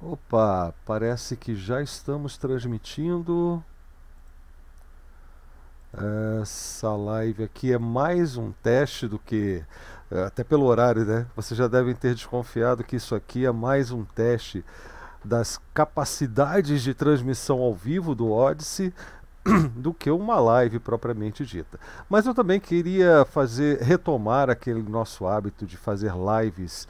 Opa, parece que já estamos transmitindo. Essa live aqui é mais um teste do que... Até pelo horário, né? Vocês já devem ter desconfiado que isso aqui é mais um teste das capacidades de transmissão ao vivo do Odyssey do que uma live propriamente dita. Mas eu também queria retomar aquele nosso hábito de fazer lives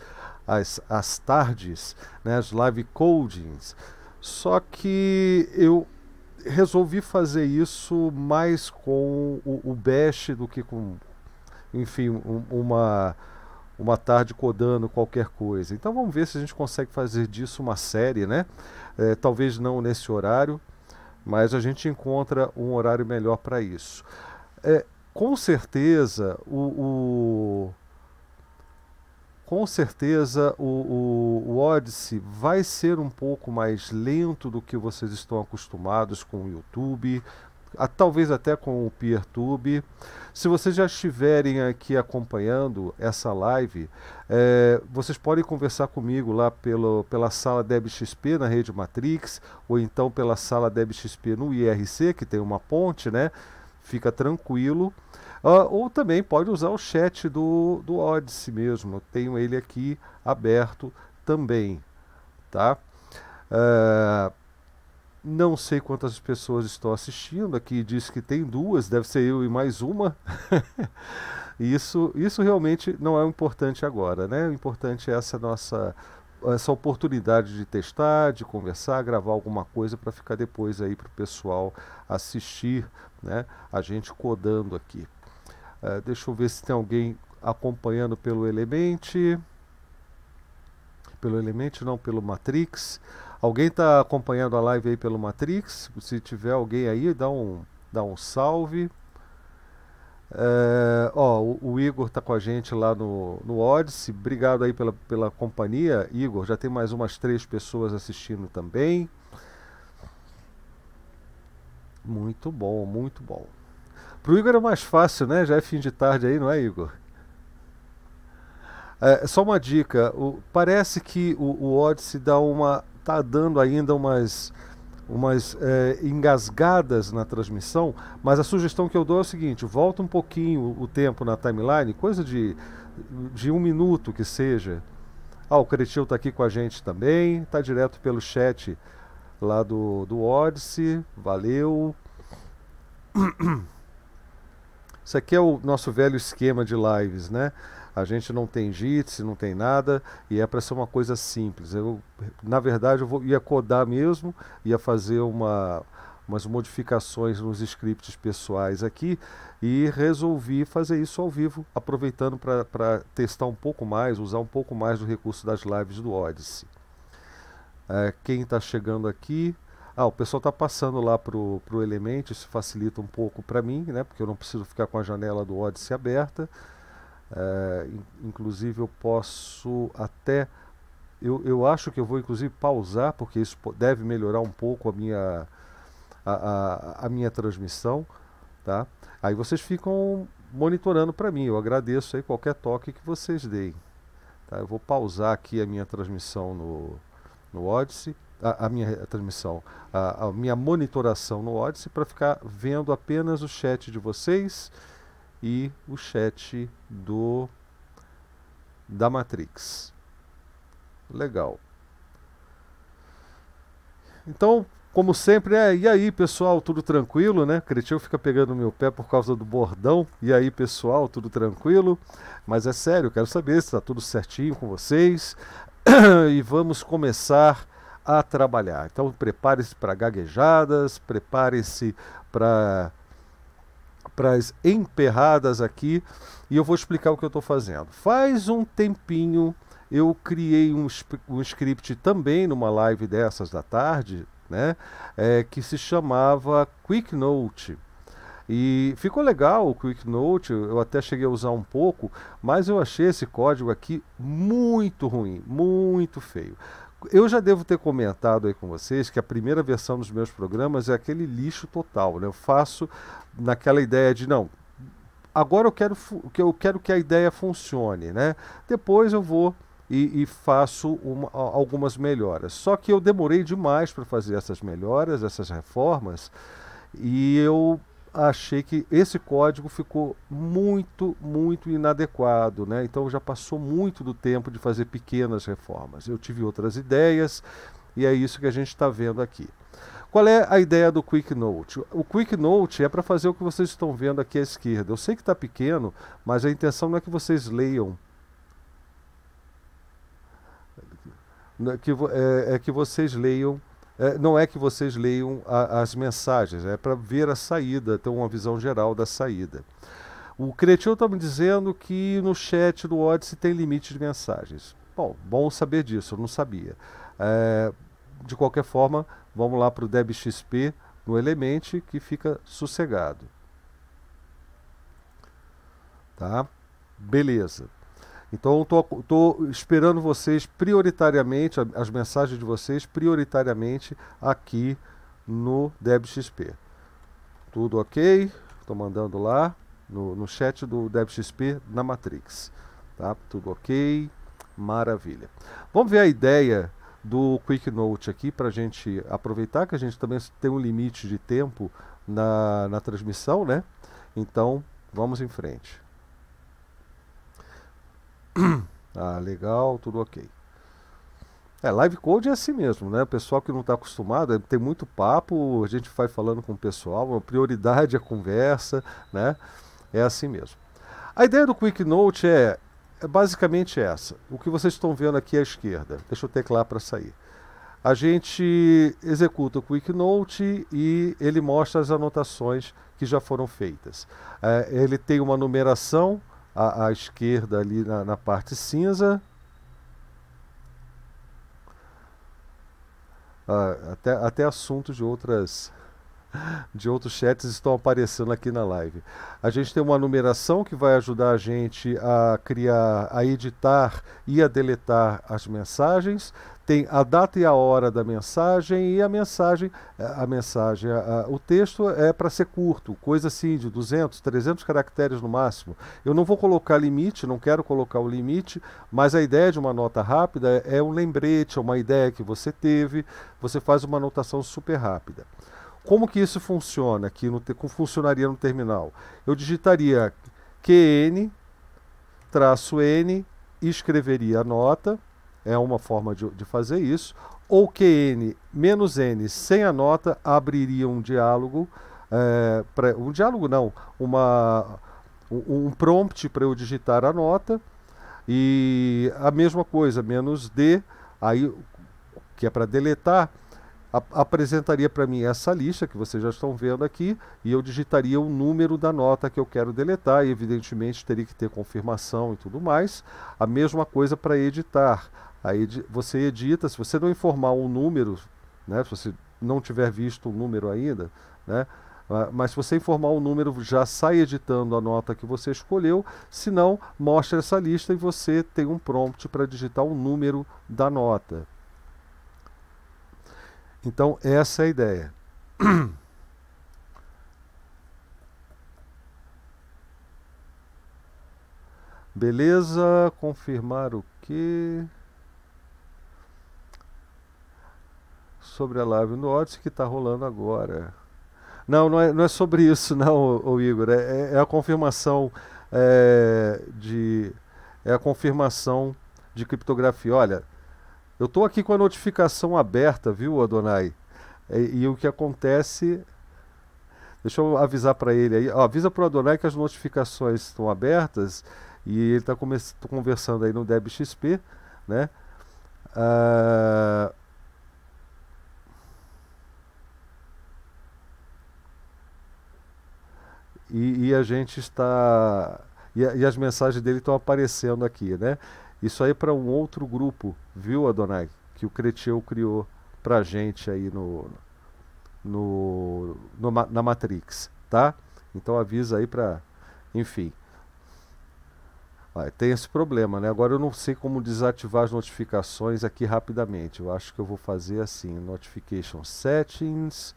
às tardes, né? As live codings. Só que eu resolvi fazer isso mais com o bash do que com, enfim, uma tarde codando qualquer coisa. Então vamos ver se a gente consegue fazer disso uma série, né? Talvez não nesse horário, mas a gente encontra um horário melhor para isso. Com certeza o Odyssey vai ser um pouco mais lento do que vocês estão acostumados com o YouTube, talvez até com o PeerTube. Se vocês já estiverem aqui acompanhando essa live, vocês podem conversar comigo lá pela sala DebXP na rede Matrix, ou então pela sala DebXP no IRC, que tem uma ponte, né? Fica tranquilo. Ou também pode usar o chat do Odyssey mesmo. Eu tenho ele aqui aberto também, tá? Não sei quantas pessoas estão assistindo aqui. Diz que tem duas, deve ser eu e mais uma. Isso realmente não é o importante agora, né? O importante é essa oportunidade de testar, de conversar, gravar alguma coisa para ficar depois aí para o pessoal assistir, né? A gente codando aqui. Deixa eu ver se tem alguém acompanhando pelo Element, não, pelo Matrix. Alguém está acompanhando a live aí pelo Matrix? Se tiver alguém aí, dá um salve. Ó, o Igor está com a gente lá no Odyssey. Obrigado aí pela companhia, Igor. Já tem mais umas 3 pessoas assistindo também. Muito bom, muito bom. Pro Igor é mais fácil, né? Já é fim de tarde aí, não é, Igor? Só uma dica. Parece que o Odyssey tá dando ainda umas engasgadas na transmissão, mas a sugestão que eu dou é o seguinte: volta um pouquinho o tempo na timeline, coisa de 1 minuto que seja. O Cretil está aqui com a gente também, está direto pelo chat lá do Odyssey, valeu. Isso aqui é o nosso velho esquema de lives, né? A gente não tem Jitsi, não tem nada, e é para ser uma coisa simples. Na verdade, ia codar mesmo, ia fazer umas modificações nos scripts pessoais aqui, e resolvi fazer isso ao vivo, aproveitando para testar um pouco mais, usar um pouco mais do recurso das lives do Odyssey. Quem está chegando aqui... o pessoal está passando lá pro Element, isso facilita um pouco para mim, né? Porque eu não preciso ficar com a janela do Odyssey aberta. Inclusive eu posso até... Eu acho que eu vou inclusive pausar, porque isso deve melhorar um pouco a minha transmissão, tá? Aí vocês ficam monitorando para mim, eu agradeço aí qualquer toque que vocês deem, tá? Eu vou pausar aqui a minha transmissão no Odyssey, a minha monitoração no Odyssey, para ficar vendo apenas o chat de vocês e o chat da Matrix. Legal. Então, como sempre, e aí pessoal, tudo tranquilo, né? Cretil fica pegando meu pé por causa do bordão. E aí pessoal, tudo tranquilo? Mas é sério, quero saber se está tudo certinho com vocês. E vamos começar a trabalhar. Então prepare-se para gaguejadas, prepare-se para as emperradas aqui, e eu vou explicar o que eu estou fazendo. Faz um tempinho eu criei um script também numa live dessas da tarde, né? Que se chamava Quick Note. E ficou legal o Quick Note, eu até cheguei a usar um pouco, mas eu achei esse código aqui muito ruim, muito feio. Eu já devo ter comentado aí com vocês que a primeira versão dos meus programas é aquele lixo total, né? Eu faço naquela ideia de, não, agora eu quero que a ideia funcione, né? Depois eu vou e faço algumas melhoras. Só que eu demorei demais para fazer essas melhoras, essas reformas, e eu achei que esse código ficou muito inadequado, né? Então já passou muito do tempo de fazer pequenas reformas. Eu tive outras ideias e é isso que a gente está vendo aqui. Qual é a ideia do Quick Note? O Quick Note é para fazer o que vocês estão vendo aqui à esquerda. Eu sei que está pequeno, mas a intenção não é que vocês leiam, não é que vocês leiam as mensagens, é para ver a saída, ter uma visão geral da saída. O Cretil está me dizendo que no chat do Odyssey tem limite de mensagens. Bom, bom saber disso, eu não sabia. De qualquer forma, vamos lá para o DebXP no Element, que fica sossegado. Tá? Beleza. Então, estou esperando vocês prioritariamente, as mensagens de vocês prioritariamente aqui no DebXP. Tudo ok? Estou mandando lá no chat do DebXP na Matrix. Tá? Tudo ok? Maravilha. Vamos ver a ideia do Quick Note aqui para a gente aproveitar, que a gente também tem um limite de tempo na transmissão, né? Então, vamos em frente. Ah, legal, tudo ok. Live code é assim mesmo, né? O pessoal que não está acostumado, tem muito papo, a gente vai falando com o pessoal, a prioridade é a conversa, né? É assim mesmo. A ideia do Quick Note é basicamente essa. O que vocês estão vendo aqui à esquerda. Deixa eu teclar para sair. A gente executa o Quick Note e ele mostra as anotações que já foram feitas. Ele tem uma numeração à esquerda ali na parte cinza, até assuntos de outros chats estão aparecendo aqui na live. A gente tem uma numeração que vai ajudar a gente a criar, a editar e a deletar as mensagens. Tem a data e a hora da mensagem, e o texto é para ser curto, coisa assim de 200, 300 caracteres no máximo. Eu não vou colocar limite, não quero colocar o limite, mas a ideia de uma nota rápida é um lembrete, é uma ideia que você teve, você faz uma anotação super rápida. Como que isso funciona aqui, funcionaria no terminal? Eu digitaria QN-N e escreveria a nota, é uma forma de fazer isso, ou QN-N sem a nota, abriria um diálogo, um prompt para eu digitar a nota, e a mesma coisa, -D, aí, que é para deletar, apresentaria para mim essa lista que vocês já estão vendo aqui, e eu digitaria o número da nota que eu quero deletar, e evidentemente teria que ter confirmação e tudo mais. A mesma coisa para editar. Aí você edita, se você não informar um número, né, se você não tiver visto o número ainda, né, mas se você informar um número, já sai editando a nota que você escolheu, se não, mostra essa lista e você tem um prompt para digitar o número da nota. Então, essa é a ideia. Beleza, confirmar o que? Sobre a live no Odyssey que está rolando agora. Não, não é sobre isso não, ô Igor. É a confirmação de criptografia. Olha, eu estou aqui com a notificação aberta, viu, Adonai? E o que acontece... Deixa eu avisar para ele aí. Ó, avisa para o Adonai que as notificações estão abertas e ele está conversando aí no DebXP, né? E a gente está... E as mensagens dele estão aparecendo aqui, né? Isso aí é para um outro grupo, viu, Adonai? Que o Cretil criou pra gente aí na Matrix, tá? Então avisa aí pra... Enfim. Tem esse problema, né? Agora eu não sei como desativar as notificações aqui rapidamente. Eu acho que eu vou fazer assim, Notification Settings,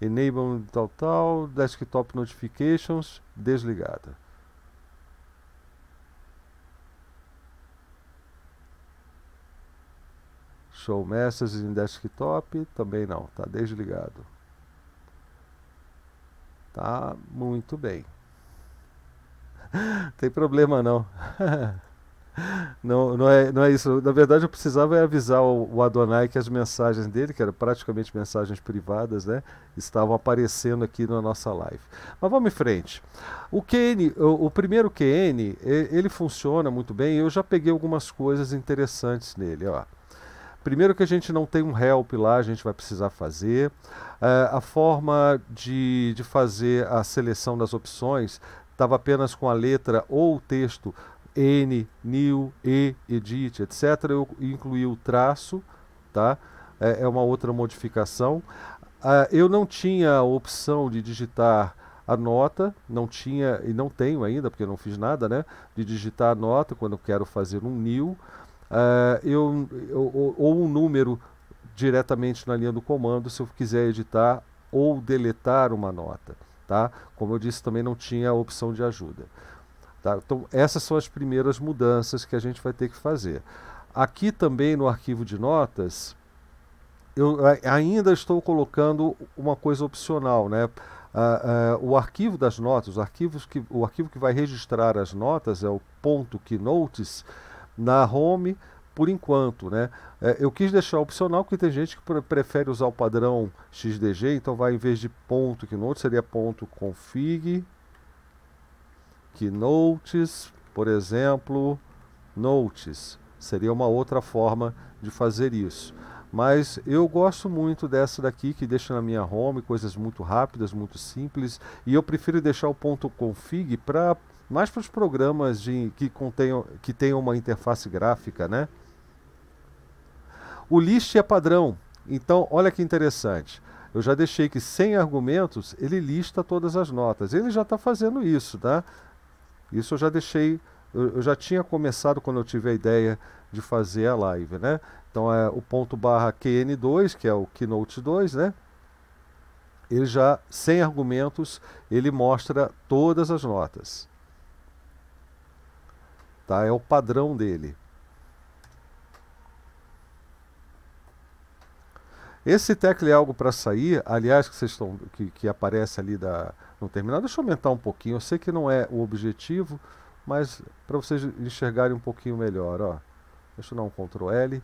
Enable tal, Desktop Notifications, desligada. Show messages em desktop também não, tá desligado. Tá muito bem. Tem problema não. Não é isso. Na verdade eu precisava avisar o Adonai que as mensagens dele, que eram praticamente mensagens privadas, né, estavam aparecendo aqui na nossa live. Mas vamos em frente. O QN, o primeiro QN, ele funciona muito bem. Eu já peguei algumas coisas interessantes nele, ó. Primeiro que a gente não tem um help lá, a gente vai precisar fazer. A forma de fazer a seleção das opções estava apenas com a letra ou o texto N, new, E, edit, etc. Eu incluí o traço, tá? É uma outra modificação. Eu não tinha a opção de digitar a nota, não tinha e não tenho ainda, porque eu não fiz nada, né? De digitar a nota quando eu quero fazer um new. Ou um número diretamente na linha do comando se eu quiser editar ou deletar uma nota, tá? Como eu disse, também não tinha a opção de ajuda, tá? Então essas são as primeiras mudanças que a gente vai ter que fazer. Aqui também no arquivo de notas eu ainda estou colocando uma coisa opcional, né? O arquivo das notas, o arquivo que vai registrar as notas é o .keynotes. Na home, por enquanto, né? Eu quis deixar opcional porque tem gente que prefere usar o padrão xdg, então vai, em vez de ponto keynote, seria ponto config keynotes, por exemplo, notes. Seria uma outra forma de fazer isso. Mas eu gosto muito dessa daqui, que deixa na minha home coisas muito rápidas, muito simples, e eu prefiro deixar o ponto config para... mais para os programas que tenham uma interface gráfica, né? O list é padrão. Então, olha que interessante. Eu já deixei que sem argumentos ele lista todas as notas. Ele já está fazendo isso, tá? Isso eu já deixei... Eu já tinha começado quando eu tive a ideia de fazer a live, né? Então, é o ponto barra QN2, que é o Keynote 2, né? Ele já, sem argumentos, ele mostra todas as notas. Tá, é o padrão dele. Esse tecla é algo para sair, aliás, que vocês estão, que aparece ali no terminal. Deixa eu aumentar um pouquinho, eu sei que não é o objetivo, mas para vocês enxergarem um pouquinho melhor, ó. Deixa eu dar um Ctrl L.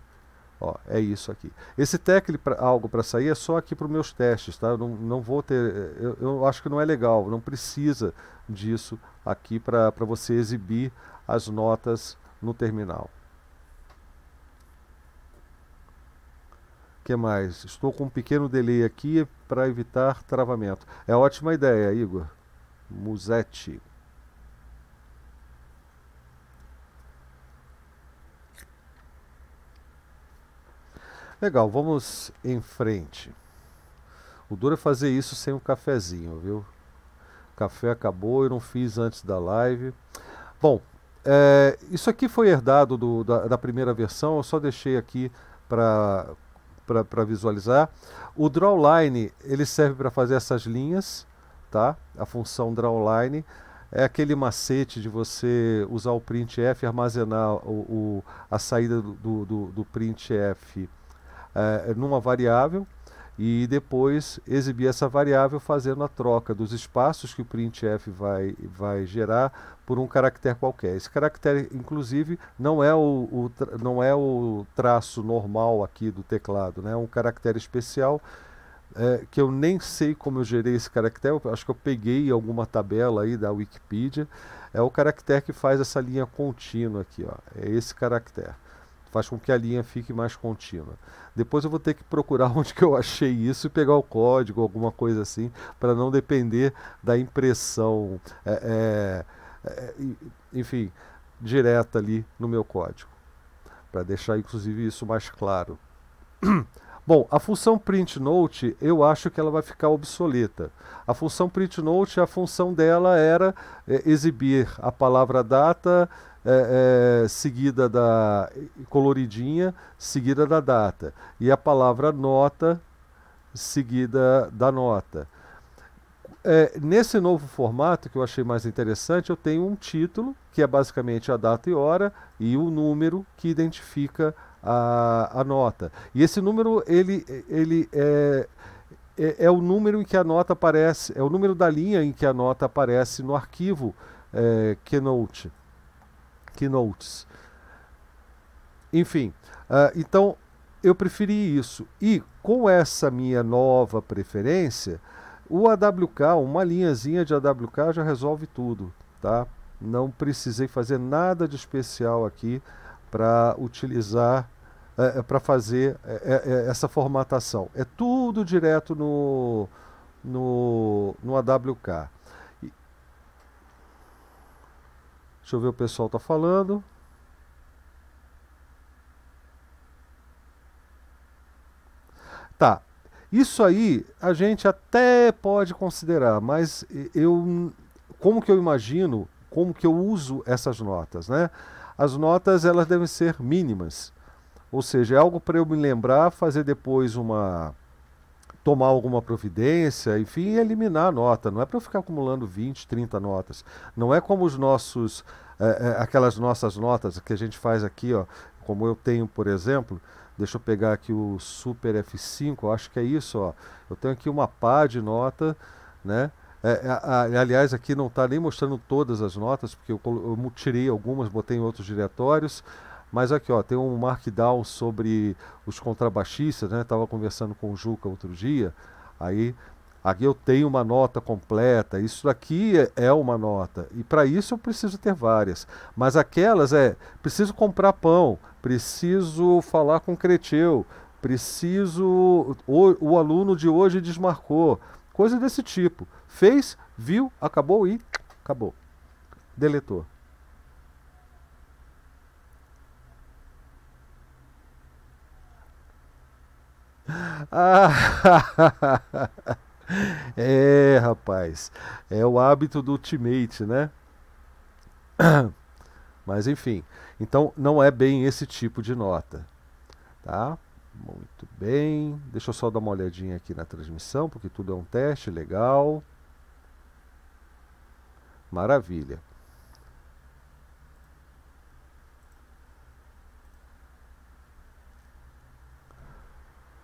Ó, é isso aqui. Esse tecla algo para sair é só aqui para os meus testes, tá? Eu não vou ter, eu acho que não é legal, não precisa disso aqui para você exibir as notas no terminal. O que mais? Estou com um pequeno delay aqui para evitar travamento. É ótima ideia, Igor Musetti. Legal, vamos em frente. O duro é fazer isso sem um cafezinho, viu? O café acabou, eu não fiz antes da live. Bom, isso aqui foi herdado da primeira versão, eu só deixei aqui para visualizar. O drawLine, ele serve para fazer essas linhas, tá? A função drawLine é aquele macete de você usar o printf e armazenar a saída do printf numa variável e depois exibir essa variável fazendo a troca dos espaços que o printf vai gerar por um caractere qualquer. Esse caractere, inclusive, não é o traço normal aqui do teclado, né? É um caractere especial que eu nem sei como eu gerei esse caractere, eu acho que eu peguei alguma tabela aí da Wikipedia. É o caractere que faz essa linha contínua aqui, ó. É esse caractere. Faz com que a linha fique mais contínua. Depois eu vou ter que procurar onde que eu achei isso e pegar o código, alguma coisa assim, para não depender da impressão, enfim, direta ali no meu código, para deixar inclusive isso mais claro. Bom, a função printNote, eu acho que ela vai ficar obsoleta. A função printNote, a função dela era exibir a palavra data, seguida da coloridinha, seguida da data, e a palavra nota seguida da nota. Nesse novo formato, que eu achei mais interessante, eu tenho um título, que é basicamente a data e hora, e o número que identifica a nota. E esse número, ele é o número em que a nota aparece, é o número da linha em que a nota aparece no arquivo Keynotes. Enfim, então eu preferi isso. E com essa minha nova preferência, o AWK, uma linhazinha de AWK já resolve tudo, tá? Não precisei fazer nada de especial aqui para utilizar, para fazer essa formatação. É tudo direto no AWK. Deixa eu ver o pessoal tá falando. Tá. Isso aí a gente até pode considerar, mas como que eu imagino, como que eu uso essas notas, né? As notas, elas devem ser mínimas, ou seja, é algo para eu me lembrar, fazer depois tomar alguma providência, enfim, e eliminar a nota. Não é para eu ficar acumulando 20, 30 notas. Não é como os nossos, aquelas nossas notas que a gente faz aqui, ó, como eu tenho, por exemplo. Deixa eu pegar aqui o Super F5, eu acho que é isso, ó. Eu tenho aqui uma pá de nota, né? Aliás, aqui não está nem mostrando todas as notas, porque eu tirei algumas, botei em outros diretórios. Mas aqui, ó, tem um markdown sobre os contrabaixistas, né? Estava conversando com o Juca outro dia. Aí, aqui eu tenho uma nota completa. Isso aqui é uma nota. E para isso eu preciso ter várias. Mas aquelas preciso comprar pão, preciso falar com o Creteu, o aluno de hoje desmarcou, coisa desse tipo. Fez, viu, acabou e acabou. Deletou. Ah, rapaz, é o hábito do teammate, né? Mas enfim, então não é bem esse tipo de nota, tá? Muito bem, deixa eu só dar uma olhadinha aqui na transmissão, porque tudo é um teste, legal. Maravilha.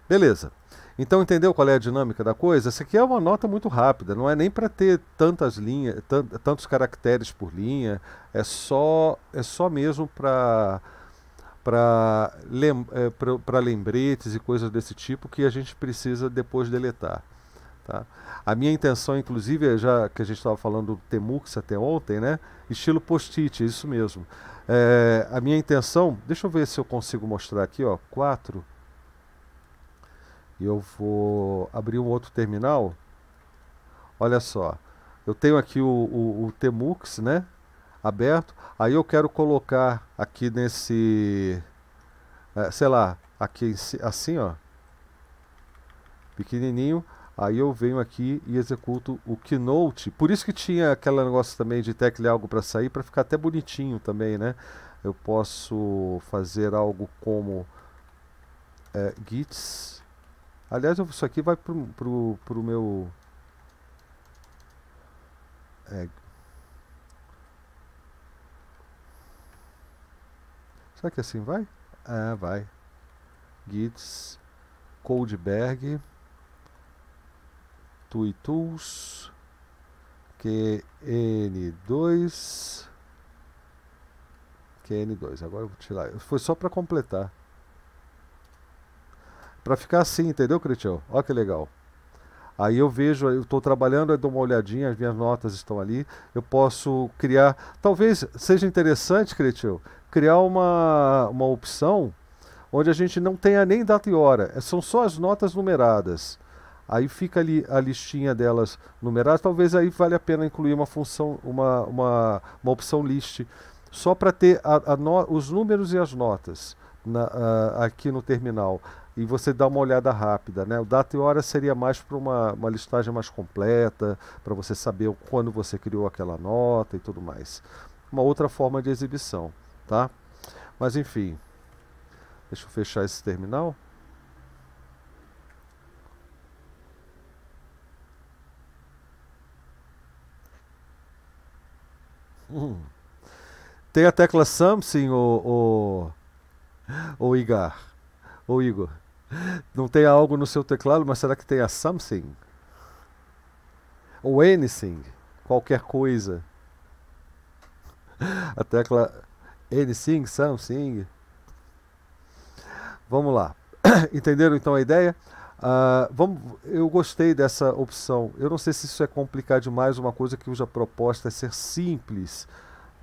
Beleza, então entendeu qual é a dinâmica da coisa? Essa aqui é uma nota muito rápida, não é nem para ter tantas linhas, tantos caracteres por linha, é só mesmo para lembretes e coisas desse tipo que a gente precisa depois deletar. Tá? A minha intenção, inclusive, já que a gente estava falando do tmux até ontem, né? Estilo post-it, isso mesmo. A minha intenção, deixa eu ver se eu consigo mostrar aqui, ó, 4. E eu vou abrir um outro terminal. Olha só, eu tenho aqui o tmux, né? Aberto, aí eu quero colocar aqui nesse, sei lá, aqui assim, ó, pequenininho, aí eu venho aqui e executo o Keynote. Por isso que tinha aquele negócio também de teclar algo para sair, para ficar até bonitinho também, né? Eu posso fazer algo como gits. Aliás, isso aqui vai pro meu... Será que assim vai? Ah, vai. Gits, Codeberg, TuiTools, QN2. Agora eu vou tirar. Foi só para completar. Para ficar assim, entendeu, Creteu? Olha que legal. Aí eu vejo, eu estou trabalhando, eu dou uma olhadinha, as minhas notas estão ali. Eu posso criar... Talvez seja interessante, Creteu, criar uma opção onde a gente não tenha nem data e hora, são só as notas numeradas. Aí fica ali a listinha delas numeradas. Talvez aí valha a pena incluir uma função, uma opção list, só para ter os números e as notas aqui no terminal. E você dá uma olhada rápida, né? O data e hora seria mais para uma listagem mais completa, para você saber quando você criou aquela nota e tudo mais. Uma outra forma de exibição. Tá? Mas enfim, deixa eu fechar esse terminal. Tem a tecla something, ou Igar, ou Igor. Não tem algo no seu teclado, mas será que tem a something? Ou anything, qualquer coisa. A tecla anything, something. Vamos lá. Entenderam então a ideia? Eu gostei dessa opção. Eu não sei se isso é complicar demais uma coisa que cuja proposta é ser simples.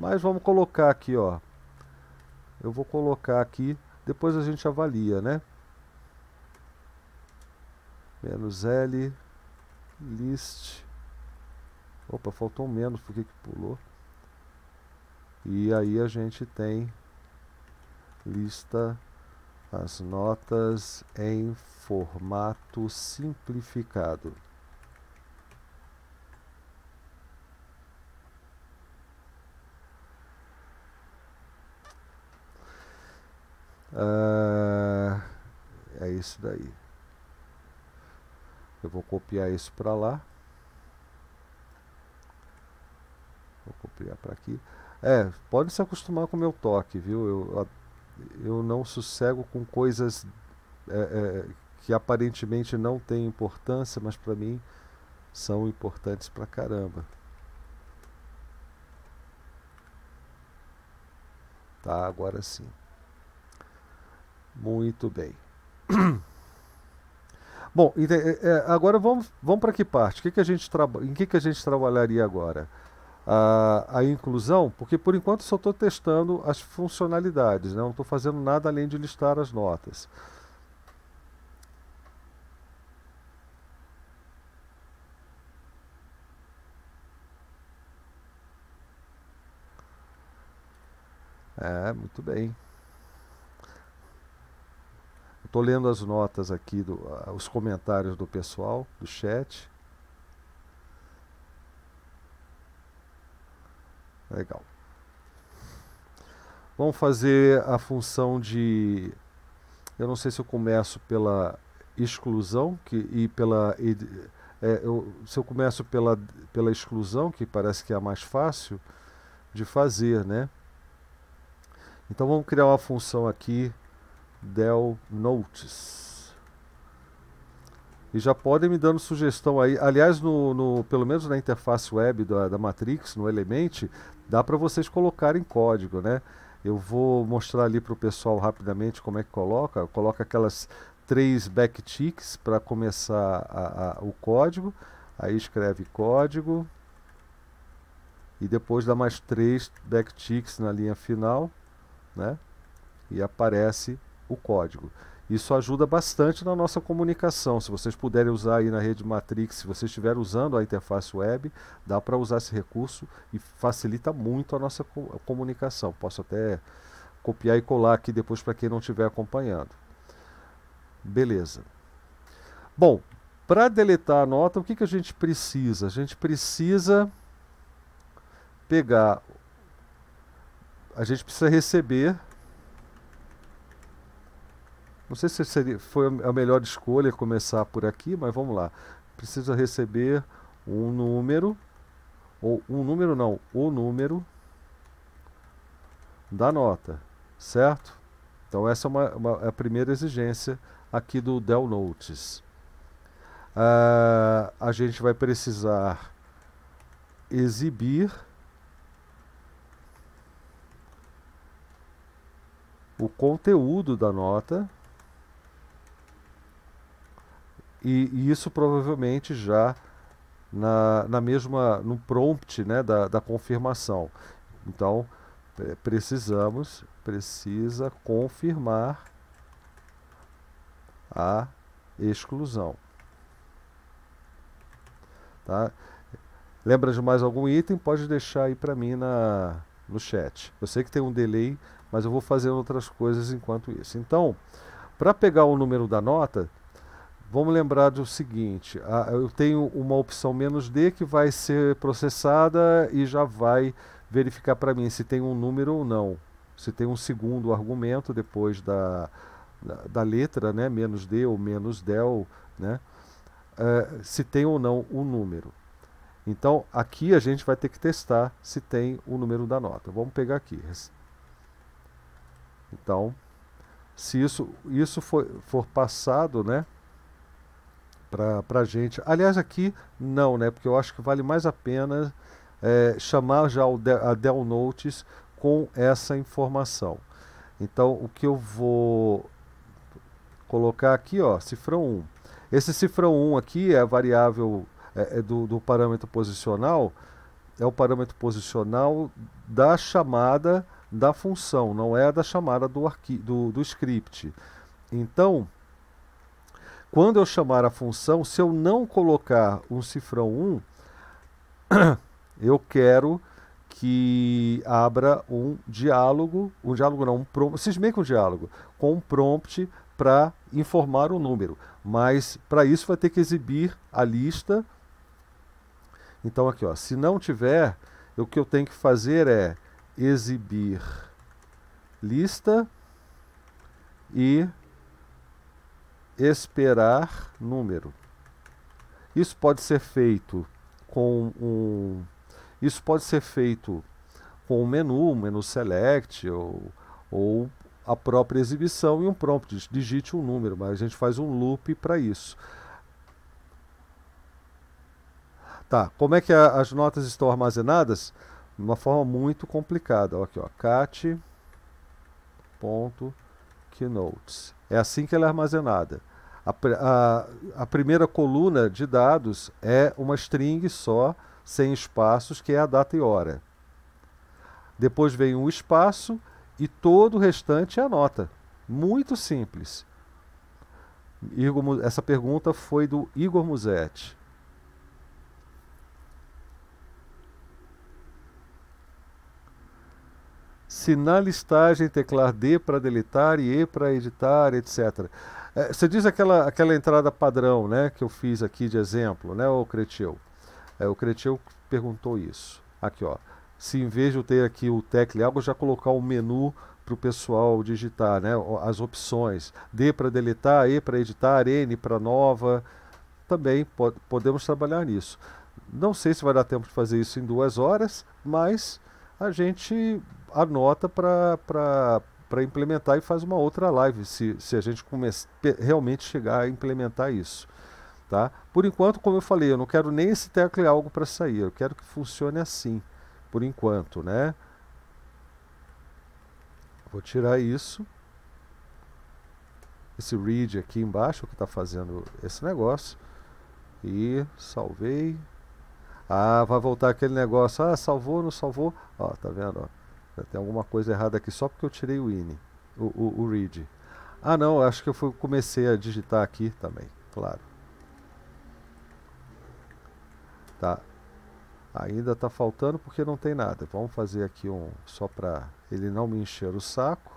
Mas vamos colocar aqui, ó. Eu vou colocar aqui, depois a gente avalia, né? -L list. Opa, faltou um menos, por que pulou? E aí a gente tem lista as notas em formato simplificado. É isso daí. Eu vou copiar isso para lá. Vou copiar para aqui. É, pode se acostumar com o meu toque, viu? Eu não sossego com coisas que aparentemente não têm importância, mas para mim são importantes pra caramba. Tá, agora sim. Muito bem. Bom, agora vamos para que parte? Em que a gente trabalharia agora? A inclusão, porque por enquanto só estou testando as funcionalidades, né? Não estou fazendo nada além de listar as notas. É, muito bem. Estou lendo as notas aqui, os comentários do pessoal, do chat. Legal. Vamos fazer a função de... Eu não sei se eu começo pela exclusão e pela... se eu começo pela exclusão, que parece que é a mais fácil de fazer, né? Então vamos criar uma função aqui, del notes. E já podem me dando sugestão aí. Aliás, pelo menos na interface web da Matrix, no Element, dá para vocês colocarem código, né? Eu vou mostrar ali para o pessoal rapidamente como é que coloca. Coloca aquelas 3 backticks para começar o código. Aí escreve código. E depois dá mais 3 backticks na linha final, né? E aparece o código. Isso ajuda bastante na nossa comunicação. Se vocês puderem usar aí na rede Matrix, se vocês estiverem usando a interface web, dá para usar esse recurso e facilita muito a nossa comunicação. Posso até copiar e colar aqui depois para quem não estiver acompanhando. Beleza. Bom, para deletar a nota, o que a gente precisa? A gente precisa pegar... A gente precisa receber... Não sei se foi a melhor escolha começar por aqui, mas vamos lá. Precisa receber um número, ou um número não, o número da nota, certo? Então essa é a primeira exigência aqui do del notes. A gente vai precisar exibir o conteúdo da nota. E isso provavelmente já no prompt, né, da confirmação. Então, precisa confirmar a exclusão. Tá? Lembra de mais algum item? Pode deixar aí para mim no chat. Eu sei que tem um delay, mas eu vou fazer outras coisas enquanto isso. Então, para pegar o número da nota... Vamos lembrar do seguinte, eu tenho uma opção -D que vai ser processada e já vai verificar para mim se tem um número ou não. Se tem um segundo argumento depois da letra, né, -D ou -del, né, se tem ou não um número. Então aqui a gente vai ter que testar se tem o número da nota. Vamos pegar aqui. Então, se isso for passado, né, para a gente. Aliás, aqui não, né, porque eu acho que vale mais a pena chamar já a Dell Notes com essa informação. Então, o que eu vou colocar aqui, ó, cifrão 1. Esse cifrão 1 aqui é a variável do parâmetro posicional, é o parâmetro posicional da chamada da função, não é da chamada do script. Então, quando eu chamar a função, se eu não colocar um cifrão 1, eu quero que abra um prompt, cismei com um diálogo, com um prompt para informar o número, mas para isso vai ter que exibir a lista. Então aqui, ó, se não tiver, o que eu tenho que fazer é exibir lista e esperar número. Isso pode ser feito com um menu, select ou a própria exibição e um prompt, digite um número, mas a gente faz um loop para isso. Tá, como é que as notas estão armazenadas? De uma forma muito complicada. Aqui, ó, cat.keynotes. É assim que ela é armazenada. A primeira coluna de dados é uma string só, sem espaços, que é a data e hora. Depois vem um espaço e todo o restante é a nota. Muito simples. Essa pergunta foi do Igor Musetti. Se na listagem teclar D para deletar e E para editar, etc. Você diz aquela entrada padrão, né, que eu fiz aqui de exemplo, né, o Cretil? O Cretil perguntou isso. Aqui, ó. Se em vez de eu ter aqui o tecle algo, já colocar o menu para o pessoal digitar, né? As opções. D para deletar, E para editar, N para nova. Também podemos trabalhar nisso. Não sei se vai dar tempo de fazer isso em 2 horas, mas a gente anota para implementar e faz uma outra live, se a gente realmente chegar a implementar isso. Tá? Por enquanto, como eu falei, eu não quero nem esse tecle algo para sair, eu quero que funcione assim. Por enquanto, né? Vou tirar isso. Esse read aqui embaixo que está fazendo esse negócio. E salvei. Ah, vai voltar aquele negócio. Ah, salvou, não salvou. Ó, tá vendo? Ó, tem alguma coisa errada aqui só porque eu tirei o ini, o read. Ah, não, acho que eu comecei a digitar aqui também, claro. Tá. Ainda está faltando porque não tem nada. Vamos fazer aqui um só para ele não me encher o saco.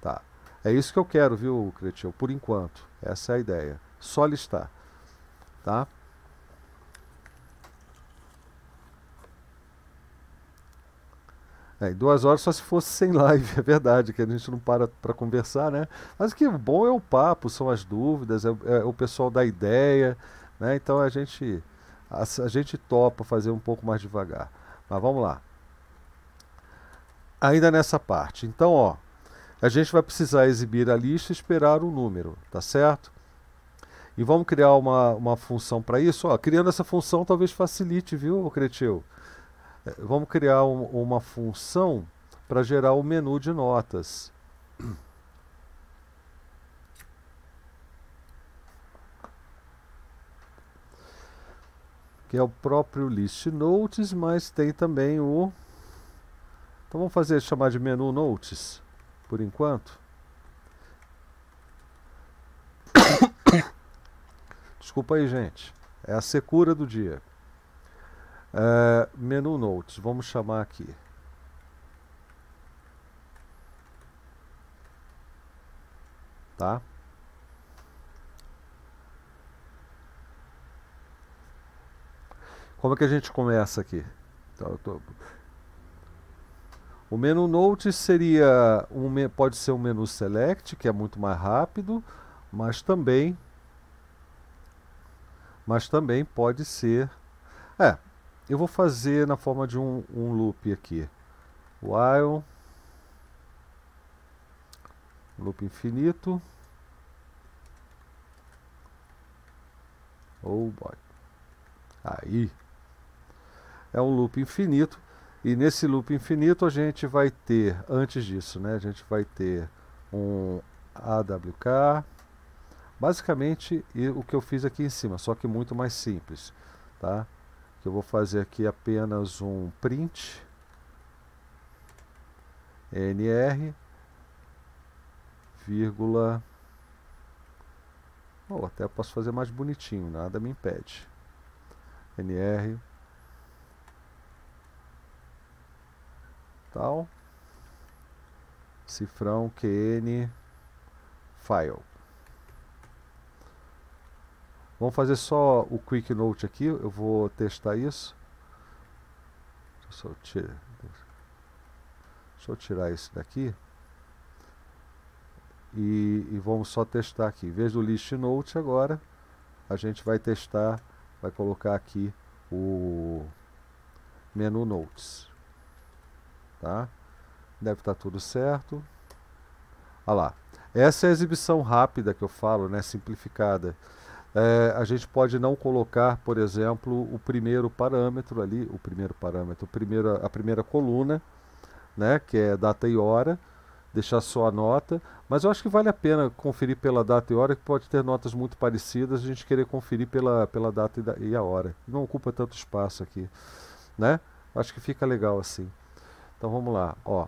Tá. É isso que eu quero, viu, Cretil? Por enquanto. Essa é a ideia. Só listar. Tá? Em 2 horas só se fosse sem live, é verdade, que a gente não para para conversar, né? Mas o que é bom é o papo, são as dúvidas, é o pessoal da ideia, né? Então a gente topa fazer um pouco mais devagar. Mas vamos lá. Ainda nessa parte. Então, ó, a gente vai precisar exibir a lista e esperar o número, tá certo? E vamos criar uma função para isso. Ó, criando essa função talvez facilite, viu, Cretil? Vamos criar uma função para gerar o menu de notas. Que é o próprio list notes, mas tem também o... Então vamos chamar de menu notes, por enquanto. Desculpa aí, gente. É a secura do dia. Menu notes, vamos chamar aqui. Tá? Como é que a gente começa aqui? Então, o menu notes seria pode ser um menu select, que é muito mais rápido, mas também mas também pode ser... eu vou fazer na forma de um loop aqui. While, loop infinito. Oh boy. Aí. É um loop infinito. E nesse loop infinito a gente vai ter, antes disso, né? A gente vai ter um AWK. Basicamente o que eu fiz aqui em cima, só que muito mais simples, tá? Que eu vou fazer aqui apenas um print nr, vírgula, ou até posso fazer mais bonitinho, nada me impede, nr, tal, cifrão qn, file. Vamos fazer só o Quick Note aqui, eu vou testar isso. Deixa eu tirar isso daqui. E vamos só testar aqui. Em vez do list note agora, a gente vai testar, vai colocar aqui o menu notes. Tá? Deve estar tudo certo. Olha lá. Essa é a exibição rápida que eu falo, né? Simplificada. A gente pode não colocar, por exemplo, o primeiro parâmetro ali, a primeira coluna, né, que é data e hora, deixar só a nota, mas eu acho que vale a pena conferir pela data e hora, que pode ter notas muito parecidas, a gente querer conferir pela data e a hora, não ocupa tanto espaço aqui, né, acho que fica legal assim. Então vamos lá, ó,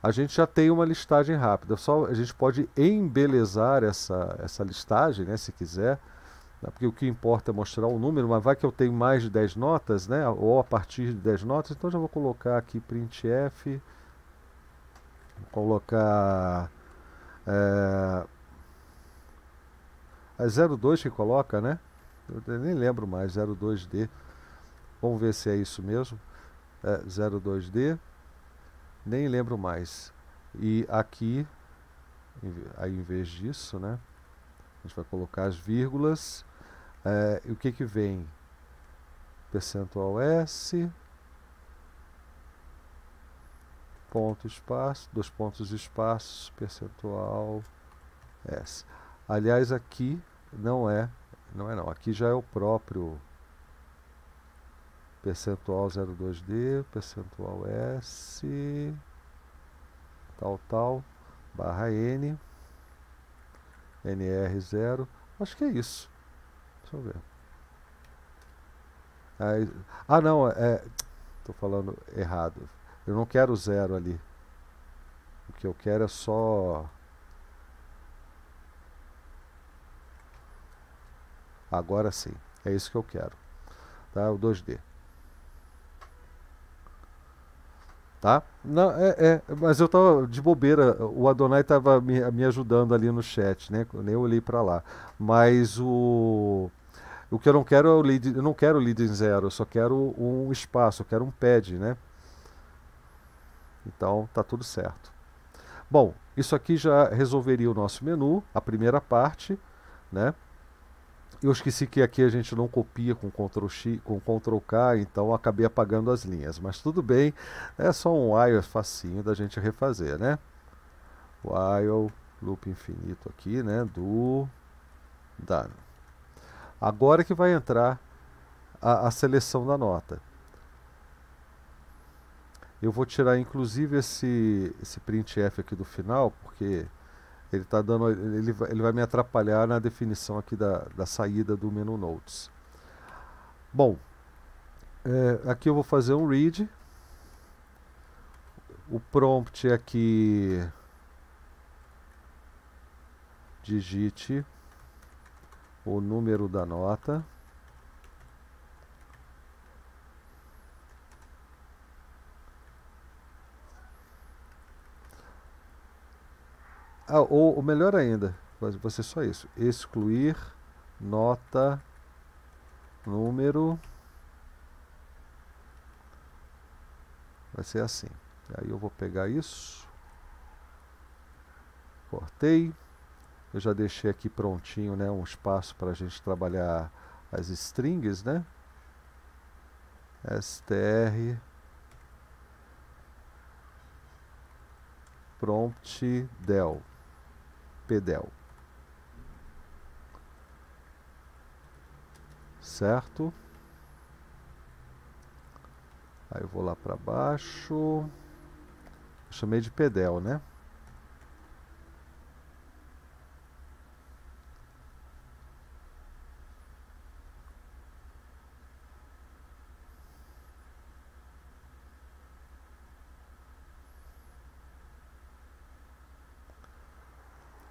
a gente já tem uma listagem rápida, só a gente pode embelezar essa listagem, né, se quiser, porque o que importa é mostrar o número, mas vai que eu tenho mais de 10 notas, né? Ou a partir de 10 notas, então já vou colocar aqui printf, vou colocar é 02 que coloca, né? Eu nem lembro mais, 02D, vamos ver se é isso mesmo, 02D, nem lembro mais, e aqui, aí em vez disso, né? A gente vai colocar as vírgulas. E o que que vem? Percentual S, ponto espaço, dois pontos espaços, percentual S. Aliás, aqui não, aqui já é o próprio percentual 02D, percentual S, tal, barra N, NR0, acho que é isso. Deixa eu ver. Aí, não, tô falando errado. Eu não quero zero ali. O que eu quero é só... Agora sim, é isso que eu quero. Tá, o 2D. Tá? Não, mas eu estava de bobeira, o Adonai estava me ajudando ali no chat, né? Eu nem olhei para lá. Mas o que eu não quero é o lead, eu não quero lead em zero, eu só quero um espaço, eu quero um pad, né? Então tá tudo certo. Bom, isso aqui já resolveria o nosso menu, a primeira parte, né? Eu esqueci que aqui a gente não copia com Ctrl+X, com Ctrl+K, então eu acabei apagando as linhas. Mas tudo bem, é só um while facinho da gente refazer, né? While, loop infinito aqui, né? Do done. Agora que vai entrar a seleção da nota. Eu vou tirar inclusive esse printf aqui do final, porque... Ele vai me atrapalhar na definição aqui da saída do menu notes. Bom, aqui eu vou fazer um read. O prompt é que digite o número da nota. Ou melhor ainda, vai ser só isso, excluir nota número, vai ser assim. Aí eu vou pegar isso, cortei, eu já deixei aqui prontinho, né, um espaço para a gente trabalhar as strings, né? Str prompt del pdel, certo? Aí eu vou lá para baixo, eu chamei de pdel, né?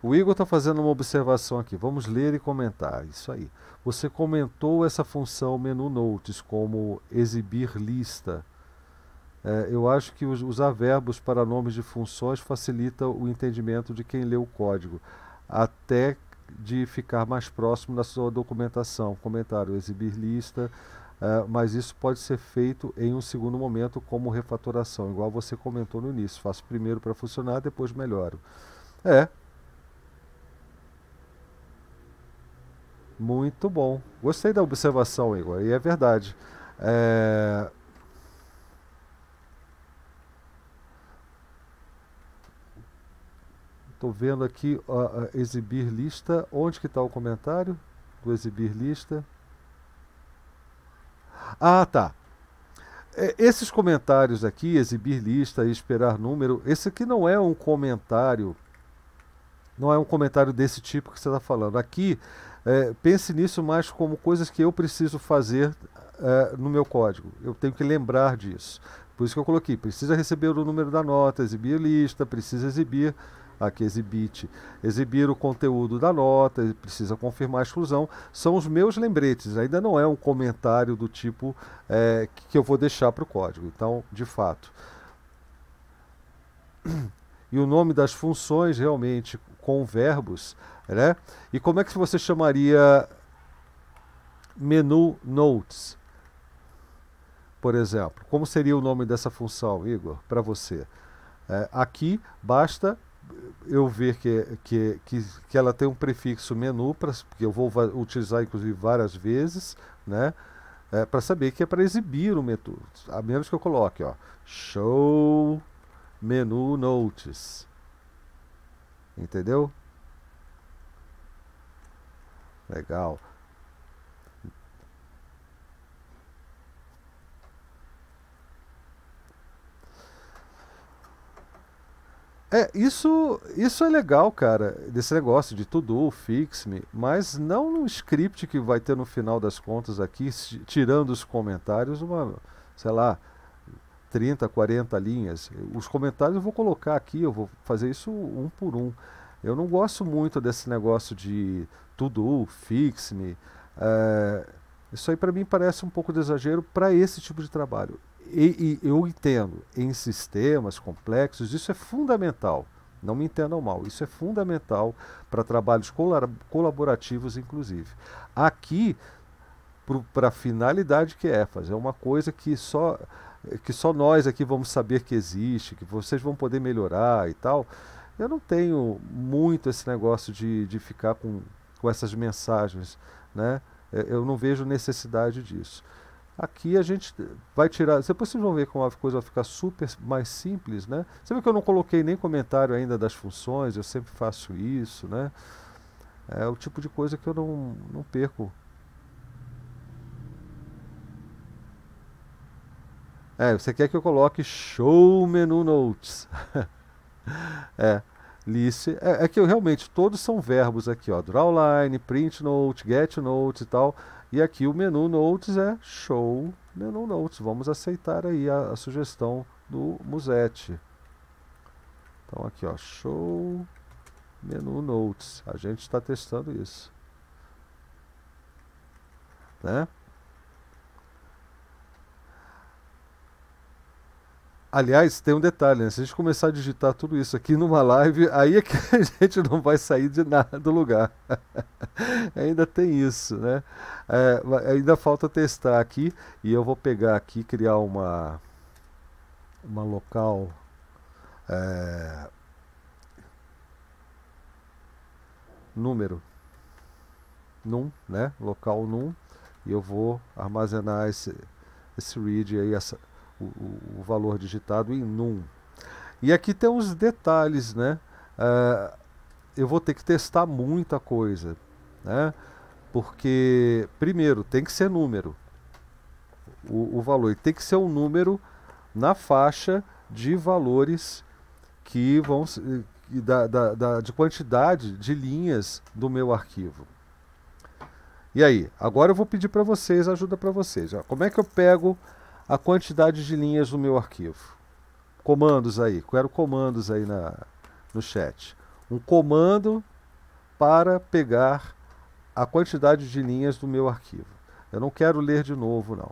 O Igor está fazendo uma observação aqui, vamos ler e comentar, isso aí. Você comentou essa função menu notes como exibir lista. Eu acho que usar verbos para nomes de funções facilita o entendimento de quem lê o código, até de ficar mais próximo da sua documentação. Comentário, exibir lista, mas isso pode ser feito em um segundo momento como refatoração, igual você comentou no início, faço primeiro para funcionar, depois melhoro. Muito bom. Gostei da observação, Igor. E é verdade. Estou vendo aqui, exibir lista. Onde que está o comentário do exibir lista? Ah, tá. Esses comentários aqui, exibir lista e esperar número, esse aqui não é um comentário... Não é um comentário desse tipo que você está falando. Aqui, pense nisso mais como coisas que eu preciso fazer no meu código. Eu tenho que lembrar disso. Por isso que eu coloquei, precisa receber o número da nota, exibir lista, precisa exibir, aqui exibit, exibir o conteúdo da nota, precisa confirmar a exclusão. São os meus lembretes, ainda não é um comentário do tipo que eu vou deixar para o código. Então, de fato. E o nome das funções realmente com verbos, né? E como é que você chamaria menu notes, por exemplo? Como seria o nome dessa função, Igor, para você? Aqui basta eu ver que ela tem um prefixo menu, que eu vou utilizar inclusive várias vezes, né? Para saber que é para exibir o menu, a menos que eu coloque, ó, show menu notes. Entendeu? Legal. Isso é legal, cara, desse negócio de to-do, fix-me, mas não no script que vai ter no final das contas aqui, tirando os comentários, sei lá, 30, 40 linhas. Os comentários eu vou colocar aqui, eu vou fazer isso um por um. Eu não gosto muito desse negócio de to-do, fix-me. Isso aí para mim parece um pouco de exagero para esse tipo de trabalho. E eu entendo, em sistemas complexos, isso é fundamental. Não me entendam mal, isso é fundamental para trabalhos colaborativos, inclusive. Aqui, para a finalidade que é fazer uma coisa que só nós aqui vamos saber que existe, que vocês vão poder melhorar e tal. Eu não tenho muito esse negócio de ficar com essas mensagens, né? Eu não vejo necessidade disso. Aqui a gente vai tirar... Depois vocês vão ver como a coisa vai ficar super mais simples, né? Você vê que eu não coloquei nem comentário ainda das funções, eu sempre faço isso, né? É o tipo de coisa que eu não perco. Você quer que eu coloque show menu notes. List. É que eu realmente, todos são verbos aqui, ó. Drawline, print note, get notes e tal. E aqui o menu notes é show menu notes. Vamos aceitar aí a sugestão do Musetti. Então aqui, ó, show menu notes. A gente está testando isso, né? Aliás, tem um detalhe, né? Se a gente começar a digitar tudo isso aqui numa live, aí é que a gente não vai sair de nada do lugar. Ainda tem isso, né? Ainda falta testar aqui, e eu vou pegar aqui, criar uma local... número. Num, né? Local num. e eu vou armazenar esse read aí, o valor digitado em num. E aqui tem uns detalhes, né? Eu vou ter que testar muita coisa, né? Porque primeiro tem que ser número, o valor tem que ser um número na faixa de valores que vão de quantidade de linhas do meu arquivo. E aí, agora eu vou pedir para vocês, ajuda para vocês. Como é que eu pego a quantidade de linhas do meu arquivo? Comandos aí, quero comandos aí no chat. Um comando para pegar a quantidade de linhas do meu arquivo. Eu não quero ler de novo, não.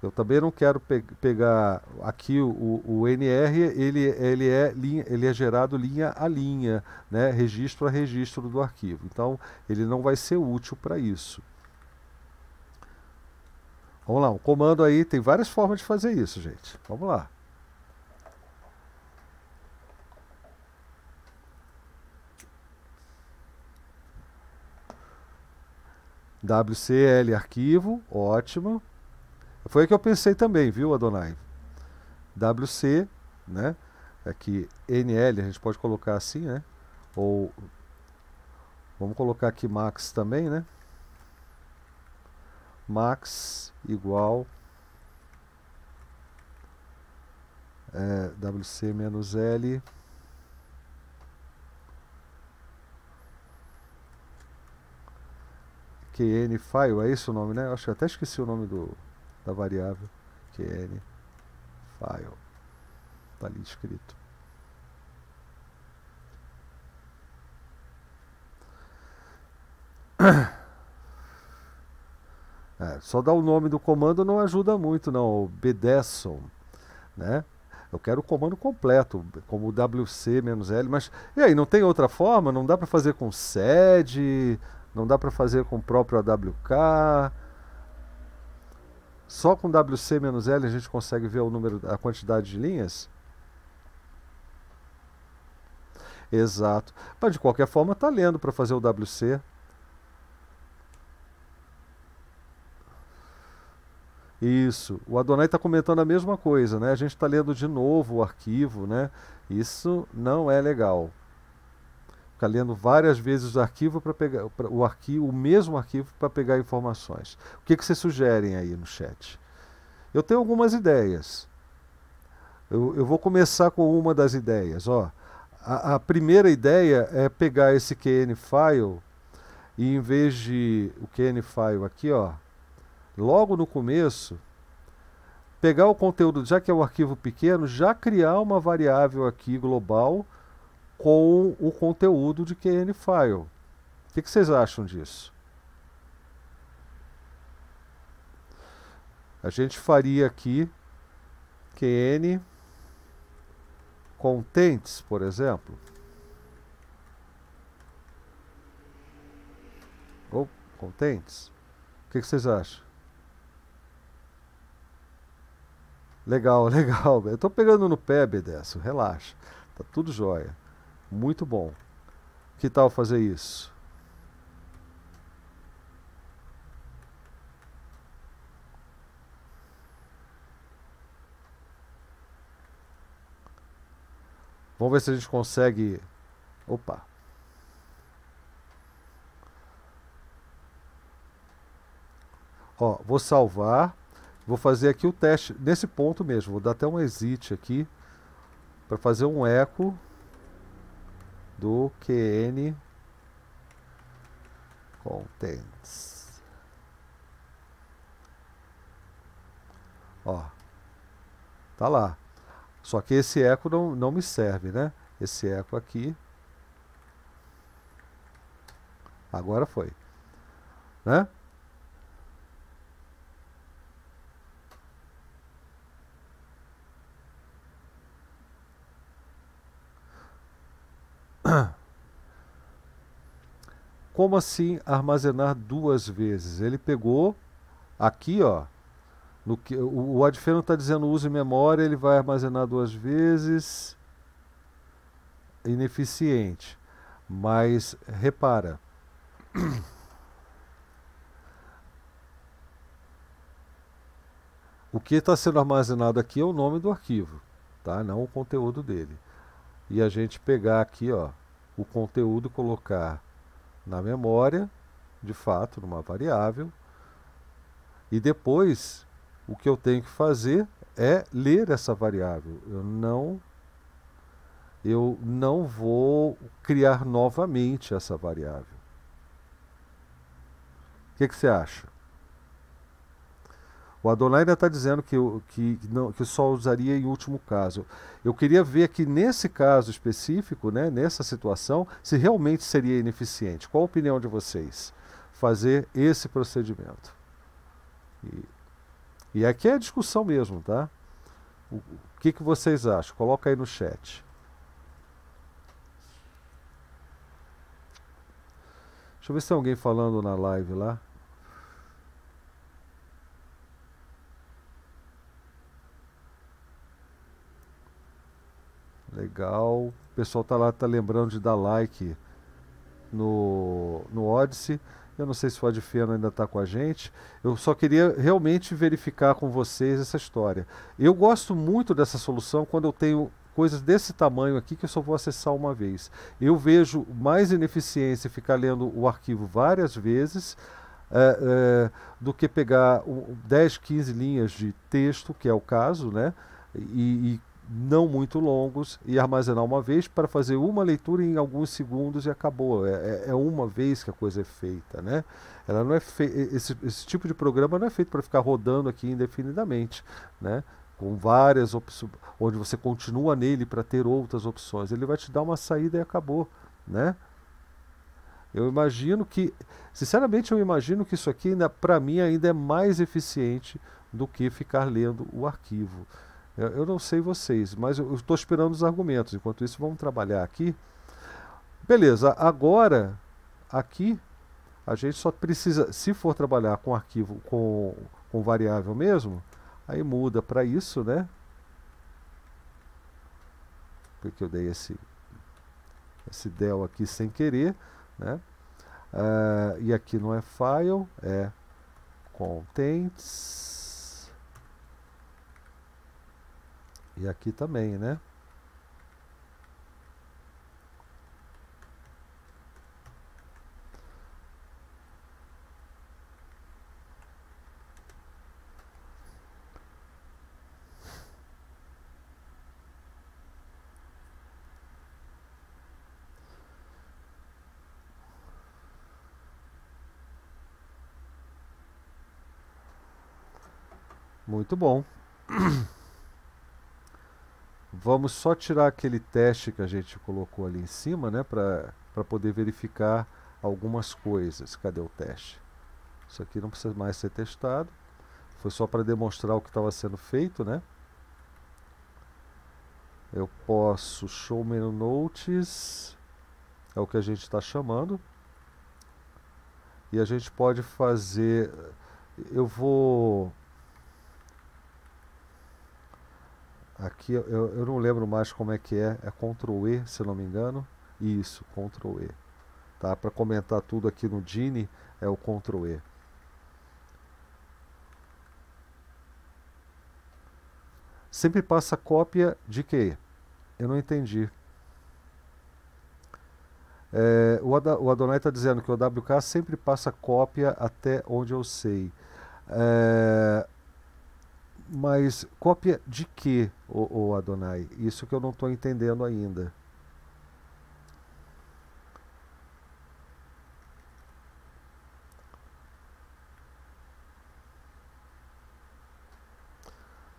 Eu também não quero pegar aqui o NR, ele é gerado linha a linha, né? Registro a registro do arquivo. Então, ele não vai ser útil para isso. Vamos lá, um comando aí, tem várias formas de fazer isso, gente. Vamos lá. WCL arquivo, ótimo. Foi o que eu pensei também, viu, Adonai? WC, né? Aqui, NL, a gente pode colocar assim, né? Ou vamos colocar aqui max também, né? Max igual WC menos L. QN file, é esse o nome, né? Eu acho que até esqueci o nome da variável. QN file. Tá ali escrito. Só dar o nome do comando não ajuda muito, não. O bdeson, né? Eu quero o comando completo, como wc-l, mas e aí, não tem outra forma? Não dá para fazer com sed? Não dá para fazer com o próprio AWK. Só com WC-L a gente consegue ver o número, a quantidade de linhas? Exato. Mas de qualquer forma está lendo para fazer o WC. Isso. O Adonai está comentando a mesma coisa, né? A gente está lendo de novo o arquivo, né? Isso não é legal. Ficar lendo várias vezes o arquivo para pegar o mesmo arquivo para pegar informações. O que vocês sugerem aí no chat? Eu tenho algumas ideias. Eu vou começar com uma das ideias. Ó, a primeira ideia é pegar esse QNFile e, em vez de o QNFile aqui, ó, logo no começo, pegar o conteúdo, já que é um arquivo pequeno, já criar uma variável aqui global com o conteúdo de QNFile. O que vocês acham disso? A gente faria aqui QN contents, por exemplo. Ou contents. O que vocês acham? Legal, legal. Eu estou pegando no pé, Bedesso, relaxa. Tá tudo jóia. Muito bom. Que tal fazer isso? Vamos ver se a gente consegue... Opa! Ó, vou salvar. Vou fazer aqui o teste nesse ponto mesmo. Vou dar até um exit aqui para fazer um eco do QN contents. Ó, tá lá. Só que esse eco não me serve, né? Esse eco aqui. Agora foi, né? Como assim armazenar duas vezes? Ele pegou aqui, ó, o Adfeno está dizendo use memória, ele vai armazenar duas vezes, ineficiente. Mas repara, O que está sendo armazenado aqui é o nome do arquivo, tá? Não o conteúdo dele. E a gente pegar aqui, ó, o conteúdo e colocar na memória, de fato, numa variável. E depois, o que eu tenho que fazer é ler essa variável. Eu não vou criar novamente essa variável. O que você acha? O Adonai ainda está dizendo que só usaria em último caso. Eu queria ver aqui nesse caso específico, né, nessa situação, se realmente seria ineficiente. Qual a opinião de vocês? Fazer esse procedimento. E aqui é a discussão mesmo, tá? O que vocês acham? Coloca aí no chat. Deixa eu ver se tem alguém falando na live lá. Legal, o pessoal tá lá, tá lembrando de dar like no Odyssey. Eu não sei se o Adfeno ainda está com a gente. Eu só queria realmente verificar com vocês essa história. Eu gosto muito dessa solução quando eu tenho coisas desse tamanho aqui que eu só vou acessar uma vez. Eu vejo mais ineficiência ficar lendo o arquivo várias vezes do que pegar 10, 15 linhas de texto, que é o caso, né? E não muito longos, e armazenar uma vez para fazer uma leitura em alguns segundos e acabou. É uma vez que a coisa é feita, né? Ela não é esse tipo de programa não é feito para ficar rodando aqui indefinidamente, né? Com várias opções, onde você continua nele para ter outras opções. Ele vai te dar uma saída e acabou, né? Eu imagino que, sinceramente, eu imagino que isso aqui, para mim, ainda é mais eficiente do que ficar lendo o arquivo. Eu não sei vocês, mas eu estou esperando os argumentos. Enquanto isso, vamos trabalhar aqui. Beleza, agora, aqui, a gente só precisa, se for trabalhar com arquivo, com variável mesmo, aí muda para isso, né? Porque eu dei esse del aqui sem querer, né? E aqui não é file, é contents. E aqui também, né? Muito bom. Vamos só tirar aquele teste que a gente colocou ali em cima, né, para poder verificar algumas coisas. Cadê o teste? Isso aqui não precisa mais ser testado. Foi só para demonstrar o que estava sendo feito, né? Eu posso show menu notes, é o que a gente está chamando. E a gente pode fazer... Aqui eu não lembro mais como é que é. É Ctrl E, se não me engano. Isso, Ctrl E. Tá? Para comentar tudo aqui no Gini é o Ctrl E. Sempre passa cópia de quê? Eu não entendi. O Adonai está dizendo que o AWK sempre passa cópia até onde eu sei. Mas cópia de que, o Adonai? Isso que eu não estou entendendo ainda.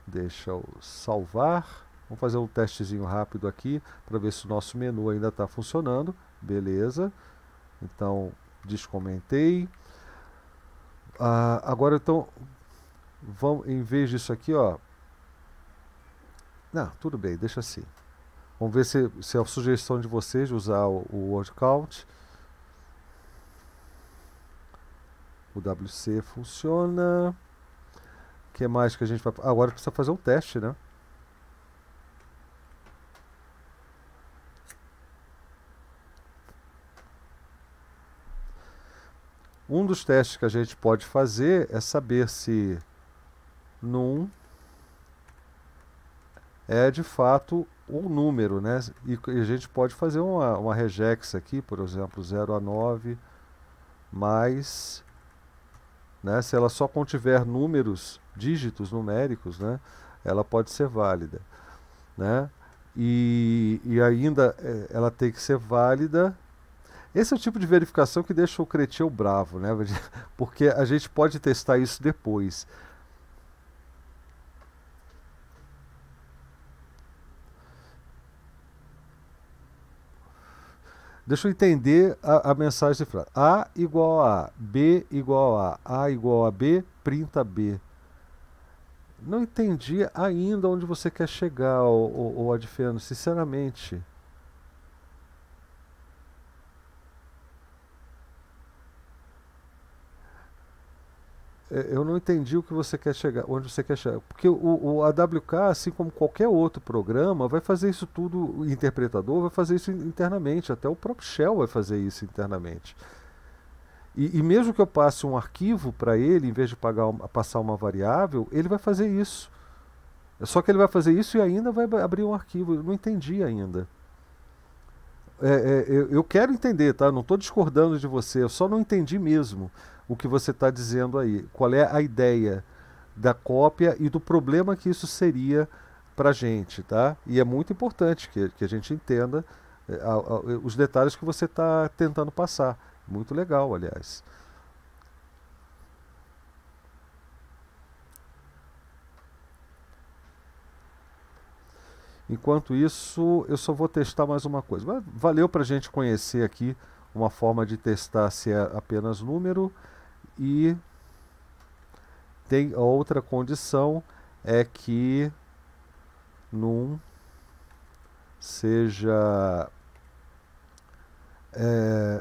Deixa eu salvar. Vamos fazer um testezinho rápido aqui para ver se o nosso menu ainda está funcionando. Beleza. Então, descomentei. Agora então... Vamos, em vez disso aqui, ó. Não, tudo bem, deixa assim. Vamos ver se é a sugestão de vocês de usar o word count. O WC funciona. O que mais que a gente vai... Agora precisa fazer um teste, né? Um dos testes que a gente pode fazer é saber se num é de fato um número, né? E a gente pode fazer uma regex aqui, por exemplo, 0 a 9, mais, né? Se ela só contiver números, dígitos numéricos, né? Ela pode ser válida, né? E ainda ela tem que ser válida. Esse é o tipo de verificação que deixa o Cretil bravo, né? Porque a gente pode testar isso depois. Deixa eu entender a mensagem de frase. A igual a A, B igual a A igual a B, printa B. Não entendi ainda onde você quer chegar, o Adfeno, sinceramente. Eu não entendi o que você quer chegar, onde você quer chegar. Porque o AWK, assim como qualquer outro programa, vai fazer isso tudo, o interpretador vai fazer isso internamente, até o próprio Shell vai fazer isso internamente. E mesmo que eu passe um arquivo para ele, em vez de passar uma variável, ele vai fazer isso. Só que ele vai fazer isso e ainda vai abrir um arquivo. Eu não entendi ainda. Eu quero entender, tá? Não estou discordando de você, eu só não entendi mesmo o que você está dizendo aí. Qual é a ideia da cópia e do problema que isso seria para a gente, tá? E é muito importante que a gente entenda os detalhes que você está tentando passar. Muito legal, aliás. Enquanto isso, eu só vou testar mais uma coisa. Mas valeu para a gente conhecer aqui uma forma de testar se é apenas número. E tem a outra condição, é que num seja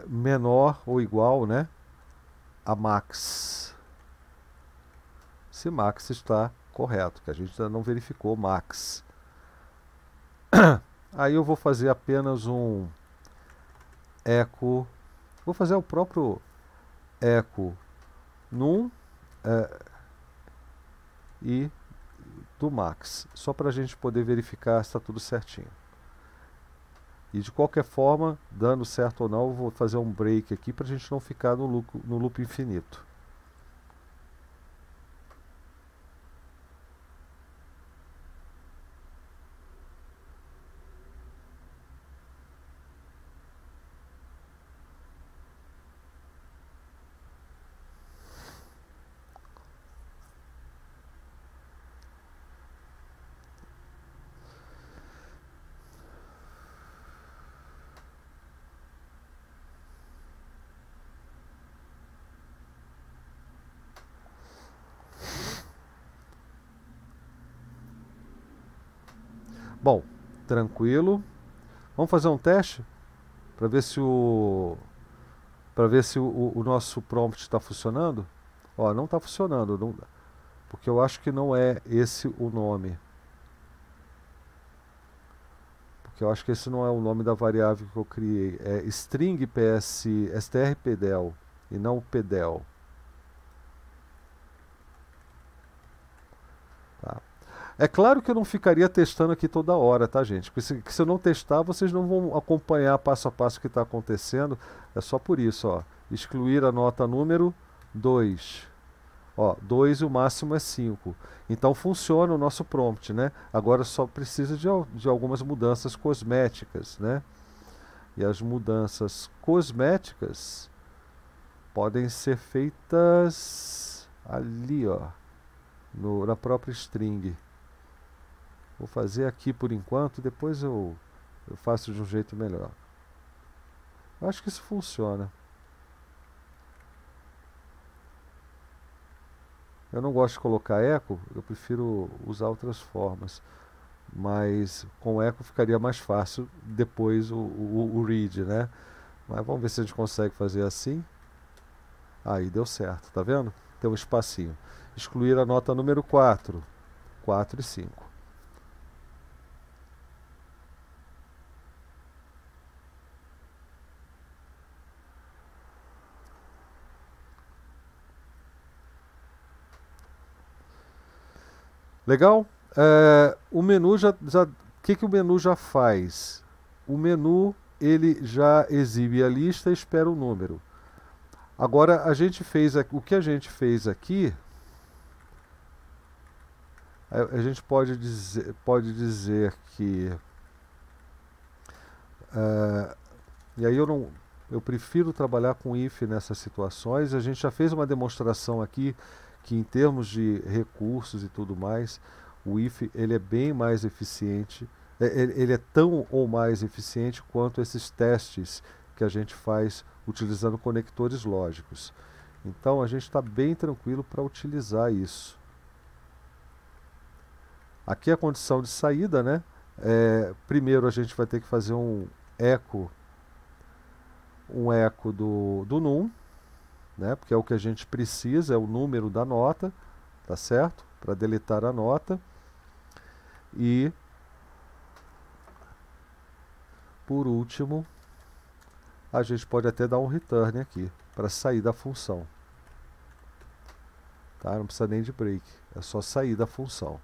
menor ou igual, né, a max. Se max está correto, que a gente ainda não verificou max. Aí eu vou fazer apenas um echo, vou fazer o próprio echo num e do max, só para a gente poder verificar se está tudo certinho. E de qualquer forma, dando certo ou não, eu vou fazer um break aqui para a gente não ficar no loop infinito. Bom, tranquilo. Vamos fazer um teste para ver se o nosso prompt está funcionando. Ó, não está funcionando, não, porque eu acho que não é esse o nome. Porque eu acho que esse não é o nome da variável que eu criei. É string ps str pedel e não pedel. É claro que eu não ficaria testando aqui toda hora, tá, gente? Porque se eu não testar, vocês não vão acompanhar passo a passo o que está acontecendo. É só por isso, ó. Excluir a nota número 2. Ó, 2 e o máximo é 5. Então funciona o nosso prompt, né? Agora só precisa de algumas mudanças cosméticas, né? E as mudanças cosméticas podem ser feitas ali, ó. Na própria string. Vou fazer aqui por enquanto, depois eu faço de um jeito melhor. Acho que isso funciona. Eu não gosto de colocar eco, eu prefiro usar outras formas. Mas com eco ficaria mais fácil depois o read, né? Mas vamos ver se a gente consegue fazer assim. Aí deu certo, tá vendo? Tem um espacinho. Excluir a nota número 4. 4 e 5. Legal? O menu que o menu já faz? O menu ele já exibe a lista e espera o número. Agora a gente fez o que a gente fez aqui. A gente pode dizer que e aí eu prefiro trabalhar com if nessas situações. A gente já fez uma demonstração aqui que em termos de recursos e tudo mais, o if ele é bem mais eficiente, ele é tão ou mais eficiente quanto esses testes que a gente faz utilizando conectores lógicos. Então a gente está bem tranquilo para utilizar isso. Aqui a condição de saída, né? Primeiro a gente vai ter que fazer um eco do num, né? Porque é o que a gente precisa, é o número da nota, tá certo? Para deletar a nota. E por último, a gente pode até dar um return aqui para sair da função. Tá? Não precisa nem de break, é só sair da função.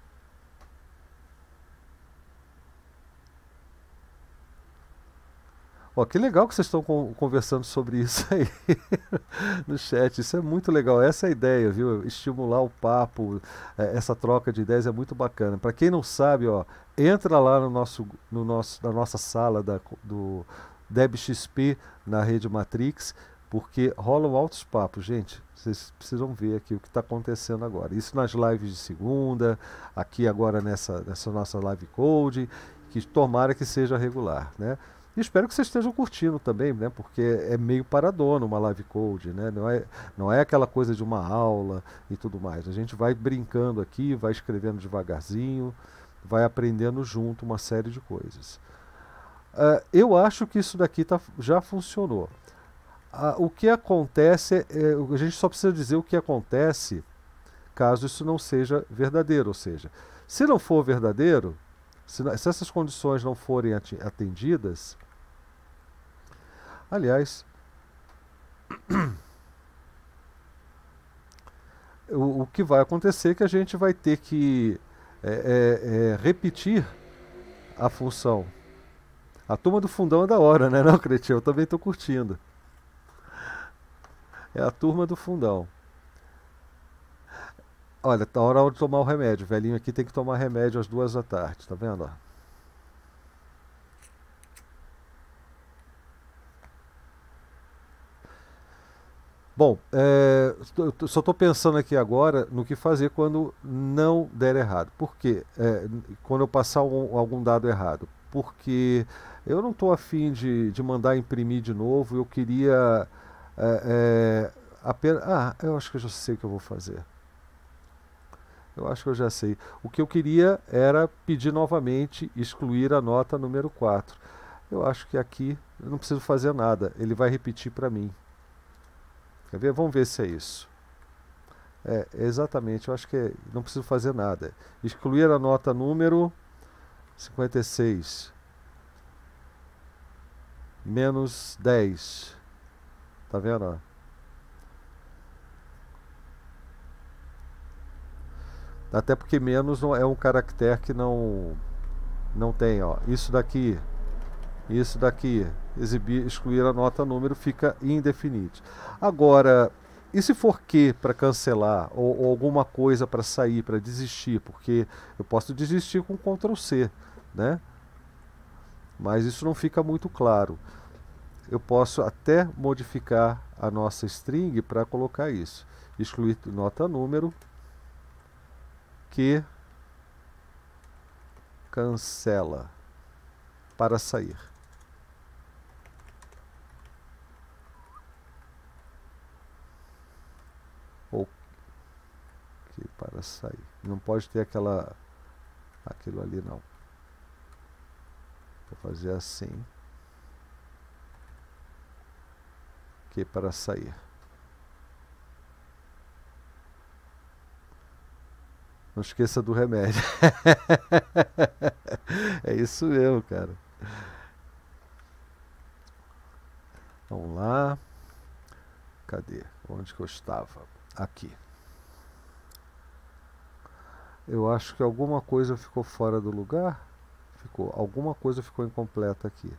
Ó, que legal que vocês estão conversando sobre isso aí no chat. Isso é muito legal, essa é a ideia, viu? Estimular o papo, essa troca de ideias é muito bacana. Para quem não sabe, ó, entra lá na nossa sala do DebXP na rede Matrix, porque rolam altos papos, gente. Vocês precisam ver aqui o que está acontecendo agora. Isso nas lives de segunda, aqui agora nessa nossa live code, que tomara que seja regular, né? E espero que vocês estejam curtindo também, né? Porque é meio paradona uma live code, né? Não é aquela coisa de uma aula e tudo mais. A gente vai brincando aqui, vai escrevendo devagarzinho, vai aprendendo junto uma série de coisas. Eu acho que isso daqui já funcionou. O que acontece, a gente só precisa dizer o que acontece caso isso não seja verdadeiro. Ou seja, se não for verdadeiro, se essas condições não forem atendidas... Aliás, o que vai acontecer é que a gente vai ter que repetir a função. A turma do fundão é da hora, né? Não, Cretinho? Eu também estou curtindo. É a turma do fundão. Olha, tá na hora de tomar o remédio. O velhinho aqui tem que tomar remédio às 2 da tarde, tá vendo? Ó. Bom, só estou pensando aqui agora no que fazer quando não der errado. Por quê? Quando eu passar algum dado errado. Porque eu não estou afim de mandar imprimir de novo. Eu queria... apenas... Ah, eu acho que eu já sei o que eu vou fazer. Eu acho que eu já sei. O que eu queria era pedir novamente excluir a nota número 4. Eu acho que aqui eu não preciso fazer nada. Ele vai repetir para mim. Quer ver? Vamos ver se é isso. É, exatamente. Eu acho que não preciso fazer nada. Excluir a nota número 56. Menos 10. Tá vendo? Até porque menos é um caractere que não tem, ó. Isso daqui, exibir, excluir a nota número, fica indefinido. Agora, e se for que para cancelar ou alguma coisa para sair, para desistir, porque eu posso desistir com Ctrl+C, né? Mas isso não fica muito claro. Eu posso até modificar a nossa string para colocar isso. Excluir nota número que cancela para sair. Ou que para sair. Não pode ter aquilo ali não. Vou fazer assim. Que para sair. Não esqueça do remédio. É isso mesmo, cara. Vamos lá. Cadê? Onde que eu estava? Aqui. Eu acho que alguma coisa ficou fora do lugar. Ficou, alguma coisa ficou incompleta aqui.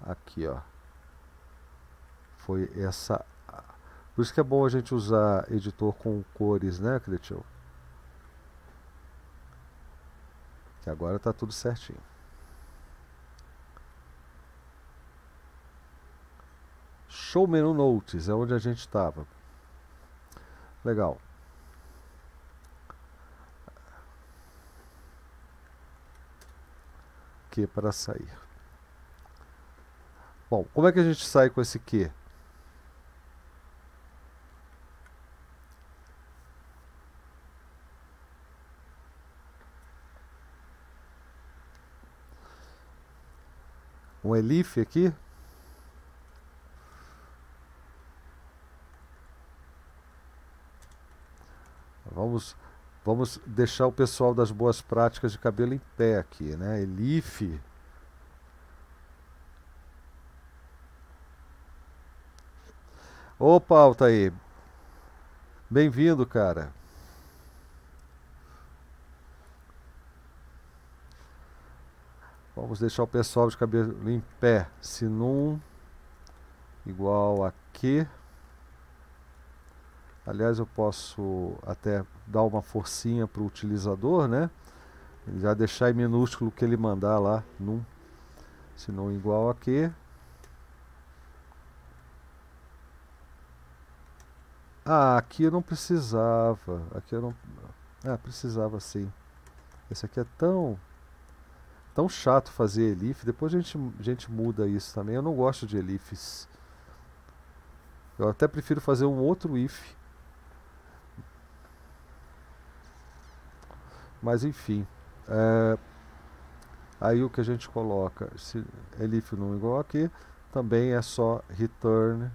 Aqui, ó. Foi essa. Por isso que é bom a gente usar editor com cores, né, Cretil? Que agora tá tudo certinho. Show menu notes é onde a gente estava. Legal. Q para sair. Bom, como é que a gente sai com esse Q? Um elif aqui. Vamos deixar o pessoal das boas práticas de cabelo em pé aqui, né? Elif. Opa, Altair. Bem-vindo, cara. Vamos deixar o pessoal de cabelo em pé. Sinum igual a Q. Aliás, eu posso até dar uma forcinha para o utilizador, né? Já deixar em minúsculo o que ele mandar lá, num. Sinum igual a Q. Ah, aqui eu não precisava. Aqui eu não. Ah, precisava sim. Esse aqui é tão chato fazer elif. Depois a gente muda isso também. Eu não gosto de elifes. Eu até prefiro fazer um outro if. Mas enfim, aí o que a gente coloca, se elif não igual aqui, também é só return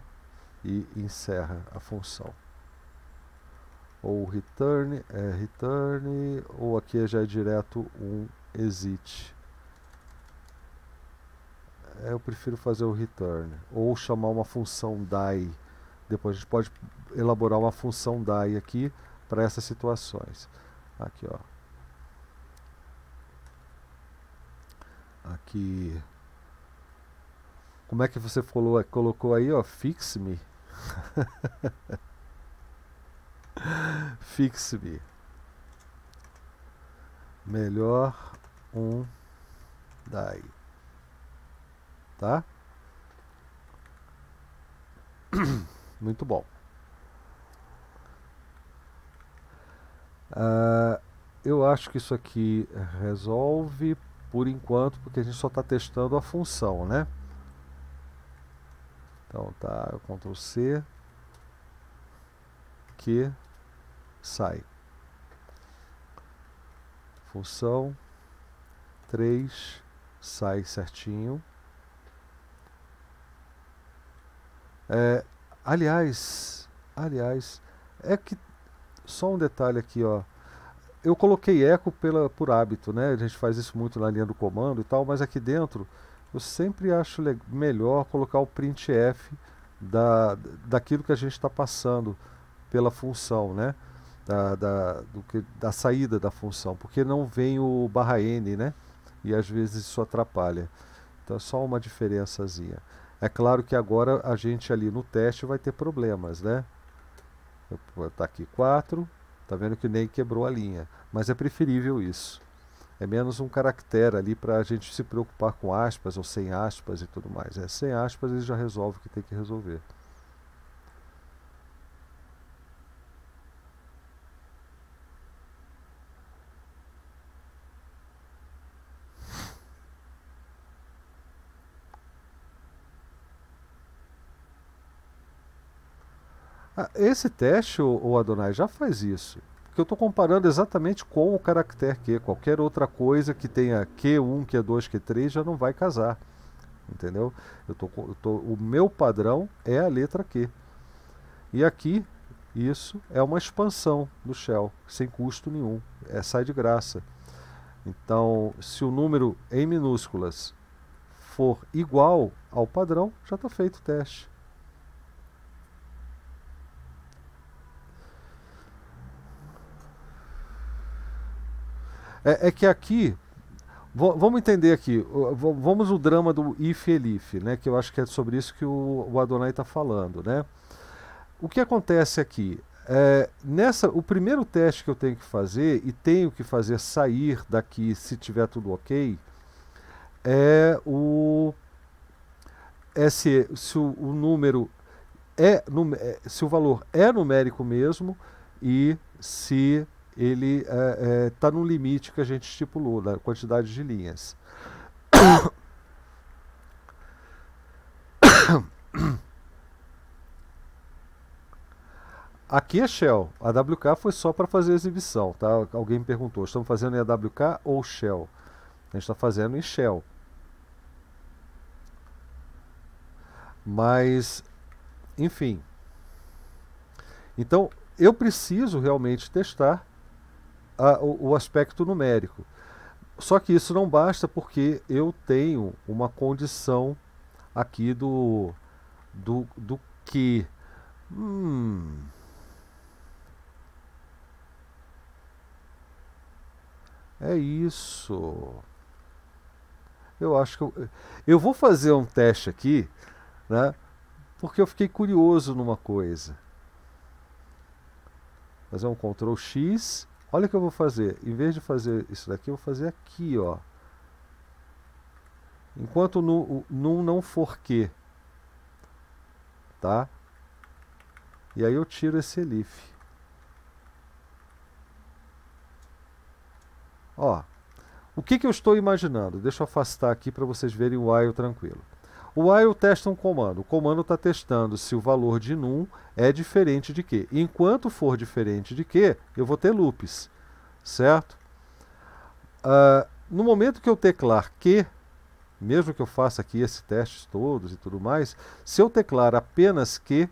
e encerra a função. Ou return, return, ou aqui já é direto um exit. Eu prefiro fazer o return, ou chamar uma função die. Depois a gente pode elaborar uma função die aqui para essas situações. Aqui, ó. Aqui, como é que você falou, colocou aí, ó, fix me. Fix me, melhor um die, tá? Muito bom. Eu acho que isso aqui resolve por enquanto, porque a gente só está testando a função, né? Então tá, Ctrl C, que sai. Função 3 sai certinho. Aliás, é que só um detalhe aqui, ó. Eu coloquei eco por hábito, né? A gente faz isso muito na linha do comando e tal, mas aqui dentro eu sempre acho melhor colocar o printf daquilo que a gente está passando pela função, né? Da saída da função, porque não vem o /n, né? E às vezes isso atrapalha. Então é só uma diferençazinha. É claro que agora a gente ali no teste vai ter problemas, né? Tá aqui 4. Tá vendo que nem quebrou a linha, mas é preferível isso. É menos um caractere ali para a gente se preocupar com aspas ou sem aspas e tudo mais. É, sem aspas ele já resolve o que tem que resolver. Esse teste, o Adonai, já faz isso. Porque eu estou comparando exatamente com o caractere Q. Qualquer outra coisa que tenha Q1, Q2, Q3 já não vai casar. Entendeu? O meu padrão é a letra Q. E aqui, isso é uma expansão do Shell, sem custo nenhum. Sai de graça. Então, se o número em minúsculas for igual ao padrão, já está feito o teste. é que aqui, vamos entender aqui, vamos o drama do if elif, né, que eu acho que é sobre isso que o Adonai está falando, né? O que acontece aqui? O primeiro teste que eu tenho que fazer, e tenho que fazer sair daqui se tiver tudo ok, é se o número se o valor é numérico mesmo e se ele está no limite que a gente estipulou, na quantidade de linhas. Aqui é Shell, a AWK foi só para fazer exibição, tá? Alguém me perguntou, estamos fazendo em AWK ou Shell? A gente está fazendo em Shell. Mas, enfim. Então, eu preciso realmente testar o aspecto numérico. Só que isso não basta porque eu tenho uma condição aqui do que... É isso. Eu acho que eu vou fazer um teste aqui, né? Porque eu fiquei curioso numa coisa. Fazer um Ctrl X. Olha o que eu vou fazer. Em vez de fazer isso daqui, eu vou fazer aqui, ó. Enquanto o num não for que, tá? E aí eu tiro esse elif. Ó, o que eu estou imaginando? Deixa eu afastar aqui para vocês verem o while tranquilo. O while testa um comando. O comando está testando se o valor de num é diferente de que. Enquanto for diferente de que, eu vou ter loops, certo? No momento que eu teclar que, mesmo que eu faça aqui esses testes todos e tudo mais, se eu teclar apenas que,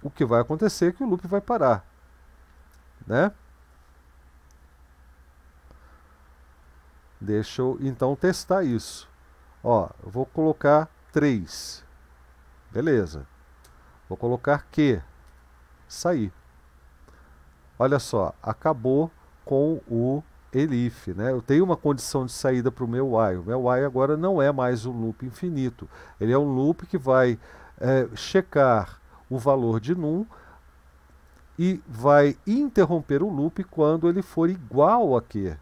o que vai acontecer é que o loop vai parar, né? Deixa eu então testar isso. Ó, eu vou colocar 3. Beleza. Vou colocar que. Sair. Olha só, acabou com o elif, né? Eu tenho uma condição de saída para o meu while. O meu while agora não é mais um loop infinito. Ele é um loop que vai checar o valor de num e vai interromper o loop quando ele for igual a que.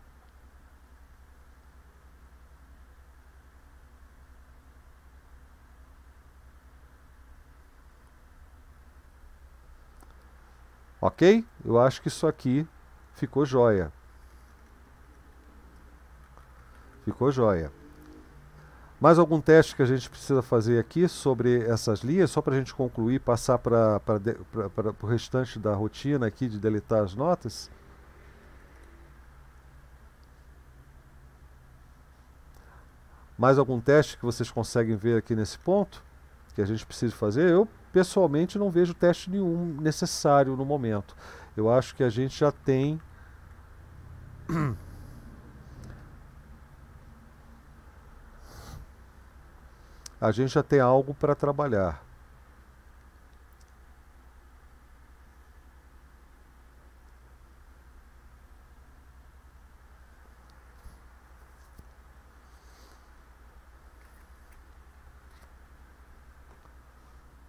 Ok? Eu acho que isso aqui ficou joia. Ficou joia. Mais algum teste que a gente precisa fazer aqui sobre essas linhas, só para a gente concluir e passar para o restante da rotina aqui de deletar as notas? Mais algum teste que vocês conseguem ver aqui nesse ponto que a gente precisa fazer? Eu pessoalmente não vejo teste nenhum necessário no momento. Eu acho que a gente já tem... A gente já tem algo para trabalhar.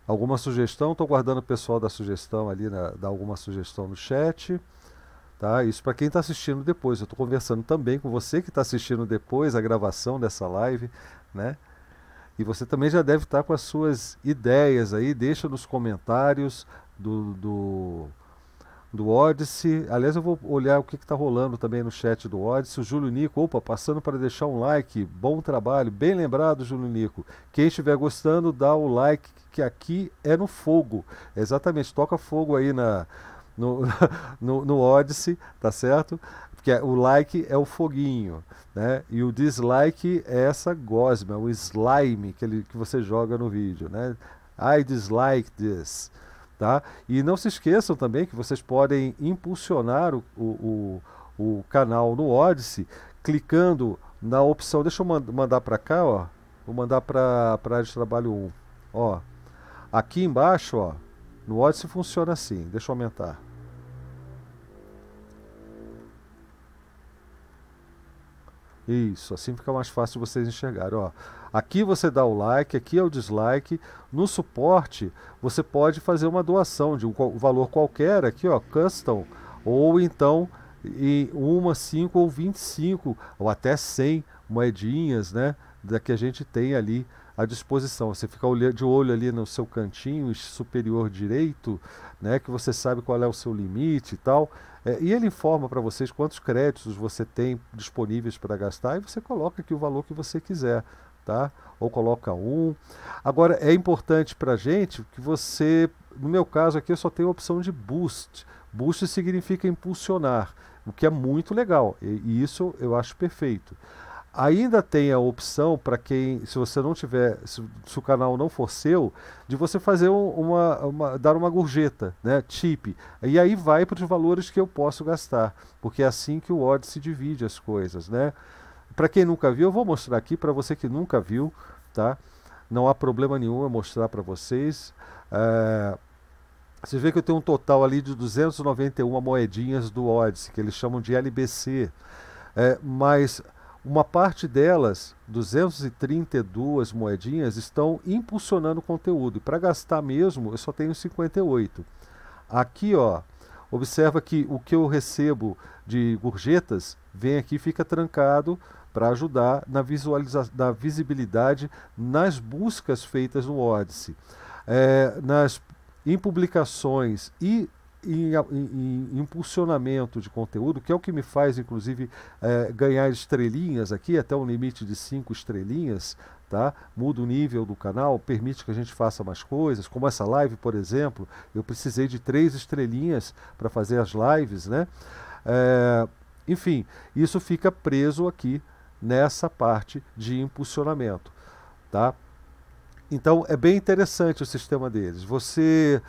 Alguma sugestão? Estou guardando o pessoal da sugestão ali, dá alguma sugestão no chat. Tá? Isso para quem está assistindo depois. Eu estou conversando também com você que está assistindo depois a gravação dessa live, né? E você também já deve estar com as suas ideias aí. Deixa nos comentários do Odyssey. Aliás, eu vou olhar o que está rolando também no chat do Odyssey. O Júlio Nico, opa, passando para deixar um like. Bom trabalho, bem lembrado, Júlio Nico. Quem estiver gostando, dá o like, que aqui é no fogo. Exatamente, toca fogo aí no Odyssey, tá certo? Que o like é o foguinho, né? E o dislike é essa gosma, o slime que você joga no vídeo, né? I dislike this, tá? E não se esqueçam também que vocês podem impulsionar o canal no Odyssey clicando na opção, deixa eu mandar para cá, ó, vou mandar para a área de trabalho 1, ó, aqui embaixo, ó, no Odyssey funciona assim, deixa eu aumentar. Isso, assim fica mais fácil vocês enxergarem. Ó, aqui você dá o like, aqui é o dislike. No suporte, você pode fazer uma doação de um valor qualquer, aqui ó, custom, ou então em 1, 5 ou 25, ou até 100 moedinhas, né, da que a gente tem ali à disposição. Você fica de olho ali no seu cantinho superior direito, né, que você sabe qual é o seu limite e tal, e ele informa para vocês quantos créditos você tem disponíveis para gastar, e você coloca aqui o valor que você quiser, tá? Ou coloca um. Agora é importante para a gente que você, no meu caso aqui eu só tenho a opção de boost. Boost significa impulsionar, o que é muito legal, e isso eu acho perfeito. Ainda tem a opção para quem, se você não tiver, se o canal não for seu, de você fazer dar uma gorjeta, né, tip. E aí vai para os valores que eu posso gastar, porque é assim que o Odyssey divide as coisas, né? Para quem nunca viu, eu vou mostrar aqui para você que nunca viu, tá? Não há problema nenhum eu mostrar para vocês. Você vê que eu tenho um total ali de 291 moedinhas do Odyssey, que eles chamam de LBC, mas uma parte delas, 232 moedinhas, estão impulsionando conteúdo. Para gastar mesmo, eu só tenho 58. Aqui, ó, observa que o que eu recebo de gorjetas vem aqui e fica trancado para ajudar na visibilidade nas buscas feitas no Odyssey, em publicações e em impulsionamento de conteúdo, que é o que me faz inclusive ganhar estrelinhas aqui, até um limite de 5 estrelinhas, tá? Muda o nível do canal, permite que a gente faça mais coisas, como essa live, por exemplo. Eu precisei de 3 estrelinhas para fazer as lives, né? Enfim, isso fica preso aqui nessa parte de impulsionamento, tá? Então é bem interessante o sistema deles. Você,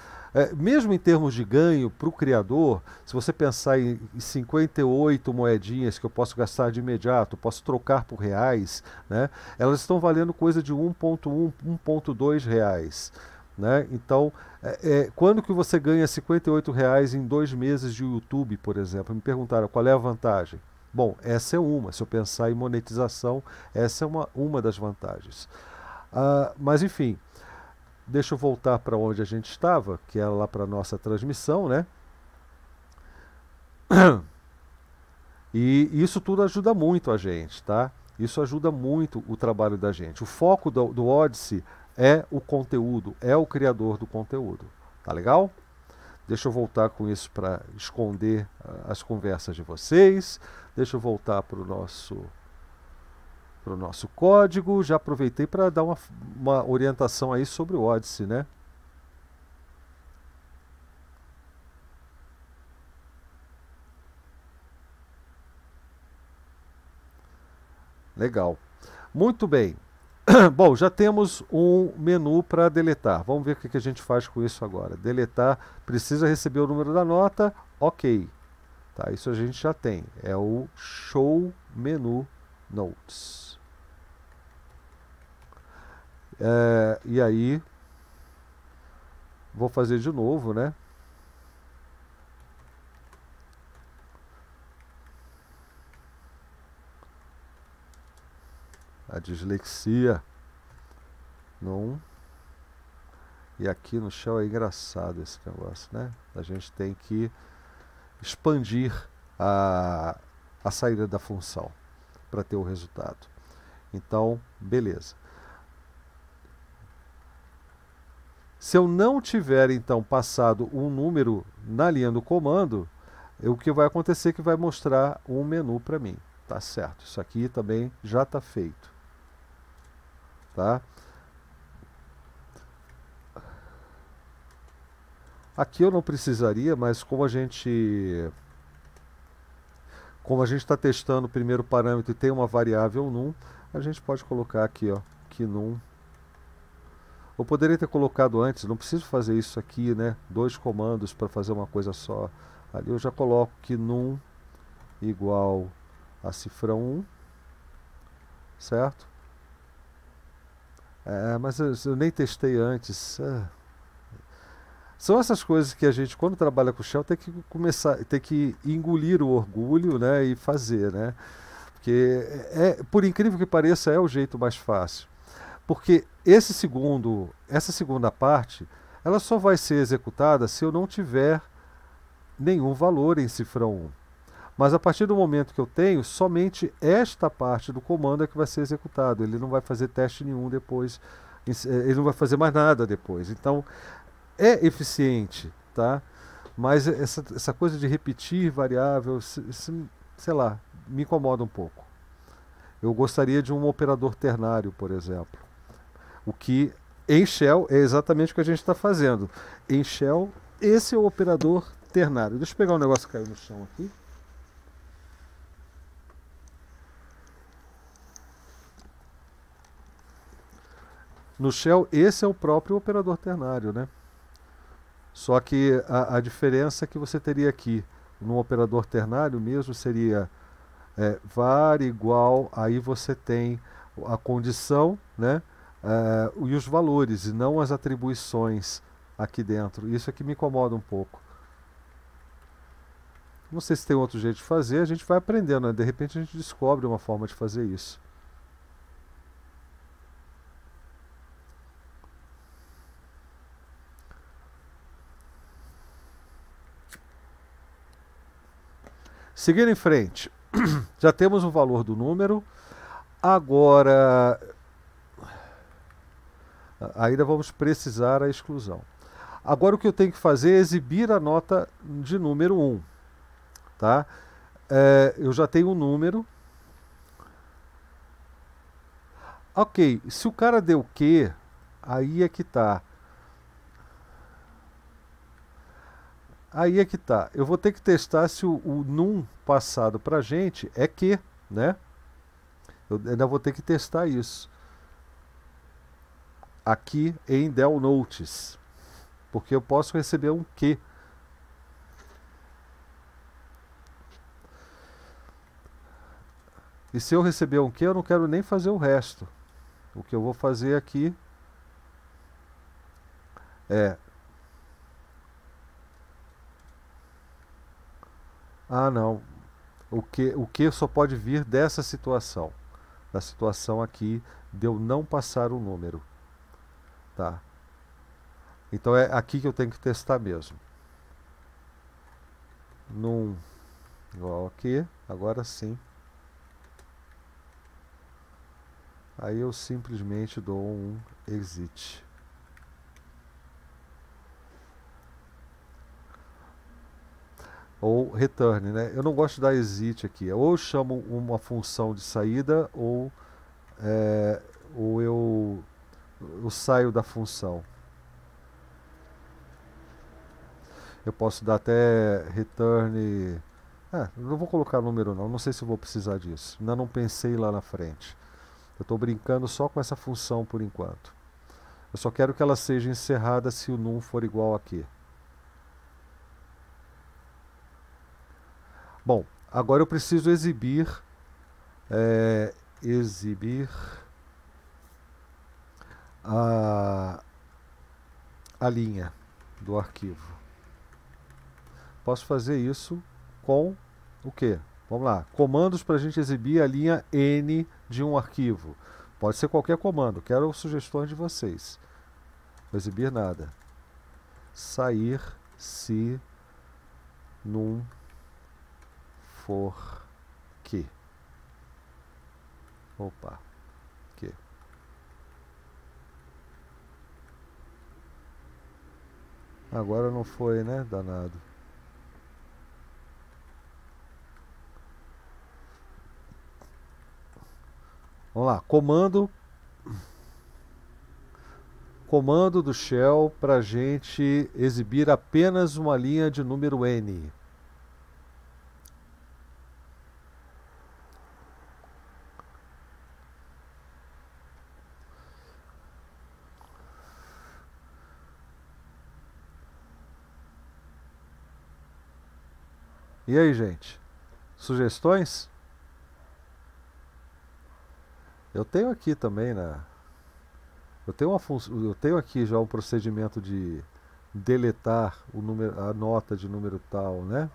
mesmo em termos de ganho para o criador, se você pensar em 58 moedinhas que eu posso gastar de imediato, posso trocar por reais, né, elas estão valendo coisa de 1.1, 1.2 reais. Né? Então, quando que você ganha 58 reais em 2 meses de YouTube, por exemplo? Me perguntaram qual é a vantagem. Bom, essa é uma. Se eu pensar em monetização, essa é uma das vantagens. Mas enfim, deixa eu voltar para onde a gente estava, que era lá para a nossa transmissão, né? E isso tudo ajuda muito a gente, tá? Isso ajuda muito o trabalho da gente. O foco do Odyssey é o conteúdo, é o criador do conteúdo, tá legal? Deixa eu voltar com isso para esconder as conversas de vocês. Deixa eu voltar para o nosso código. Já aproveitei para dar uma orientação aí sobre o Odyssey, né? Legal. Muito bem. Bom, já temos um menu para deletar. Vamos ver o que a gente faz com isso agora. Deletar, precisa receber o número da nota, ok. Tá, isso a gente já tem. É o show menu notes. E aí vou fazer de novo, né? A dislexia não. E aqui no Shell é engraçado esse negócio, né? A gente tem que expandir a saída da função para ter o resultado. Então, beleza. Se eu não tiver, então, passado um número na linha do comando, o que vai acontecer é que vai mostrar um menu para mim. Tá certo. Isso aqui também já está feito. Tá? Aqui eu não precisaria, mas como a gente está testando o primeiro parâmetro e tem uma variável num, a gente pode colocar aqui, ó, que num. Eu poderia ter colocado antes, não preciso fazer isso aqui, né? 2 comandos para fazer uma coisa só. Ali eu já coloco que num igual a cifra 1, certo? Mas eu nem testei antes. São essas coisas que a gente, quando trabalha com Shell, tem que engolir o orgulho, né? E fazer, né? porque, por incrível que pareça, é o jeito mais fácil. Porque essa segunda parte, ela só vai ser executada se eu não tiver nenhum valor em cifrão 1. Mas a partir do momento que eu tenho, somente esta parte do comando é que vai ser executado. Ele não vai fazer teste nenhum depois, ele não vai fazer mais nada depois. Então, é eficiente, tá? Mas essa coisa de repetir variável, sei lá, me incomoda um pouco. Eu gostaria de um operador ternário, por exemplo. O que em Shell é exatamente o que a gente está fazendo. Em Shell, esse é o operador ternário. Deixa eu pegar um negócio que caiu no chão aqui. No Shell, esse é o próprio operador ternário, né? Só que a diferença que você teria aqui no operador ternário mesmo seria var igual, aí você tem a condição, né? E os valores, e não as atribuições aqui dentro. Isso é que me incomoda um pouco. Não sei se tem outro jeito de fazer, a gente vai aprendendo, né? De repente a gente descobre uma forma de fazer isso. Seguindo em frente, já temos o valor do número, agora ainda vamos precisar a exclusão. Agora o que eu tenho que fazer é exibir a nota de número 1. Tá? Eu já tenho um número. Ok, se o cara deu Q, aí é que tá. Aí é que tá. Eu vou ter que testar se o num passado pra gente é que, né? Eu ainda vou ter que testar isso. Aqui em del notes. Porque eu posso receber um que. E se eu receber um que, eu não quero nem fazer o resto. O que eu vou fazer aqui é... Ah, não. O que só pode vir dessa situação. Da situação aqui de eu não passar o número. Tá? Então é aqui que eu tenho que testar mesmo. Num igual aqui. Agora sim. Aí eu simplesmente dou um exit. Ou return, né? Eu não gosto da exit aqui. Ou eu chamo uma função de saída, ou eu saio da função. Eu posso dar até return... Ah, não vou colocar número não, não sei se eu vou precisar disso. Ainda não pensei lá na frente. Eu estou brincando só com essa função por enquanto. Eu só quero que ela seja encerrada se o num for igual aqui. Bom, agora eu preciso exibir, a linha do arquivo. Posso fazer isso com o quê? Vamos lá, comandos para a gente exibir a linha N de um arquivo. Pode ser qualquer comando, quero sugestões de vocês. Vou exibir nada. Sair se num... for que. Opa. Que. Agora não foi, né? Danado. Vamos lá. Comando do Shell para gente exibir apenas uma linha de número N. E aí, gente? Sugestões? Eu tenho aqui também, né? Eu tenho aqui já um procedimento de deletar o número, a nota de número tal, né?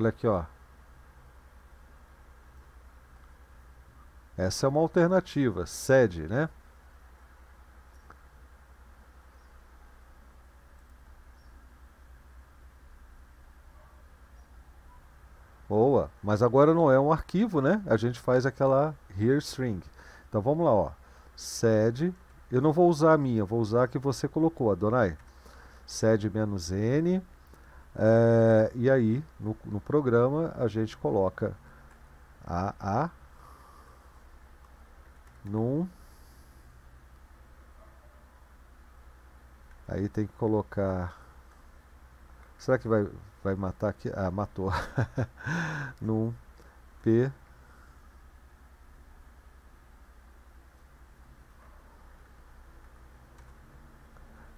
Olha aqui, ó. Essa é uma alternativa, sed, né? Boa, mas agora não é um arquivo, né? A gente faz aquela hearstring. Então vamos lá, ó. Sed, eu não vou usar a minha, vou usar a que você colocou, Adonai. Sed-n, e aí no programa a gente coloca a num, aí tem que colocar, será que vai matar aqui? Ah, matou. Num p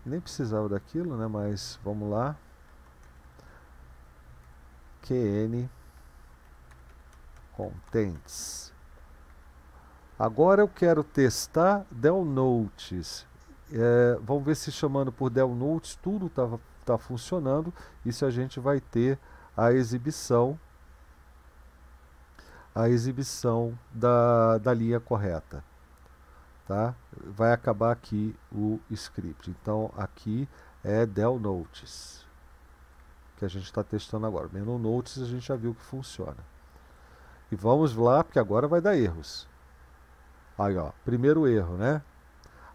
nem precisava daquilo, né? Mas vamos lá, qn contents. Agora eu quero testar del_notes. Vamos ver se chamando por del_notes tudo tá funcionando e se a gente vai ter a exibição da linha correta. Tá? Vai acabar aqui o script. Então aqui é del_notes que a gente está testando agora. Menos notes a gente já viu que funciona. E vamos lá, porque agora vai dar erros. Aí, ó, primeiro erro, né?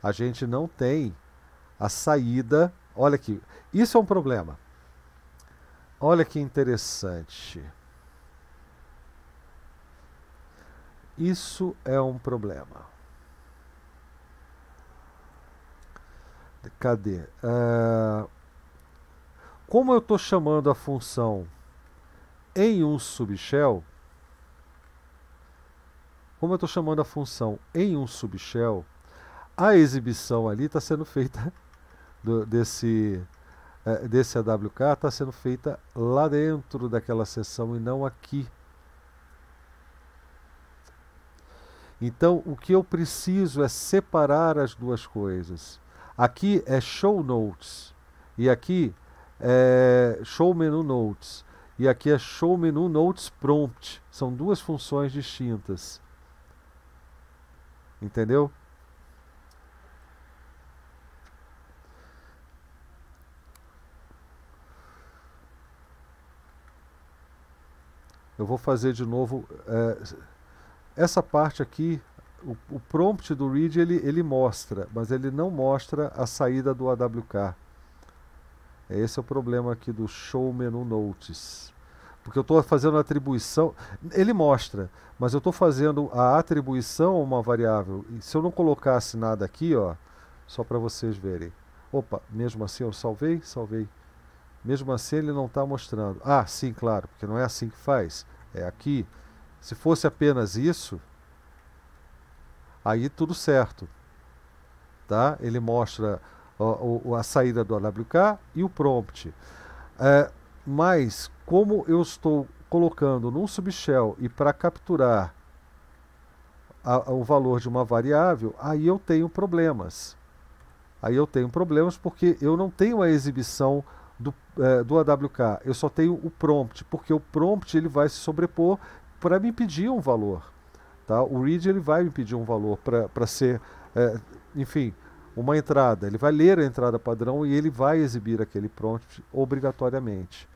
A gente não tem a saída. Olha aqui, isso é um problema. Olha que interessante. Isso é um problema. Cadê? Como eu estou chamando a função em um subshell, a exibição ali está sendo feita desse AWK, está sendo feita lá dentro daquela seção e não aqui. Então o que eu preciso é separar as duas coisas. Aqui é show notes e aqui é show menu notes e aqui é show menu notes prompt. São duas funções distintas. Entendeu? Eu vou fazer de novo essa parte aqui. O prompt do read ele mostra, mas ele não mostra a saída do AWK. Esse é o problema aqui do show menu notes, porque eu estou fazendo atribuição. Ele mostra, mas eu estou fazendo a atribuição a uma variável. E se eu não colocasse nada aqui, ó, só para vocês verem. Opa, mesmo assim eu salvei. Mesmo assim ele não está mostrando. Ah, sim, claro, porque não é assim que faz. É aqui. Se fosse apenas isso, aí tudo certo, tá? Ele mostra a saída do AWK e o prompt. Mas como eu estou colocando num subshell e para capturar o valor de uma variável, aí eu tenho problemas. Porque eu não tenho a exibição do AWK, eu só tenho o prompt, porque o prompt ele vai se sobrepor para me pedir um valor. Tá? O read ele vai me pedir um valor para ser, enfim, uma entrada. Ele vai ler a entrada padrão e ele vai exibir aquele prompt obrigatoriamente.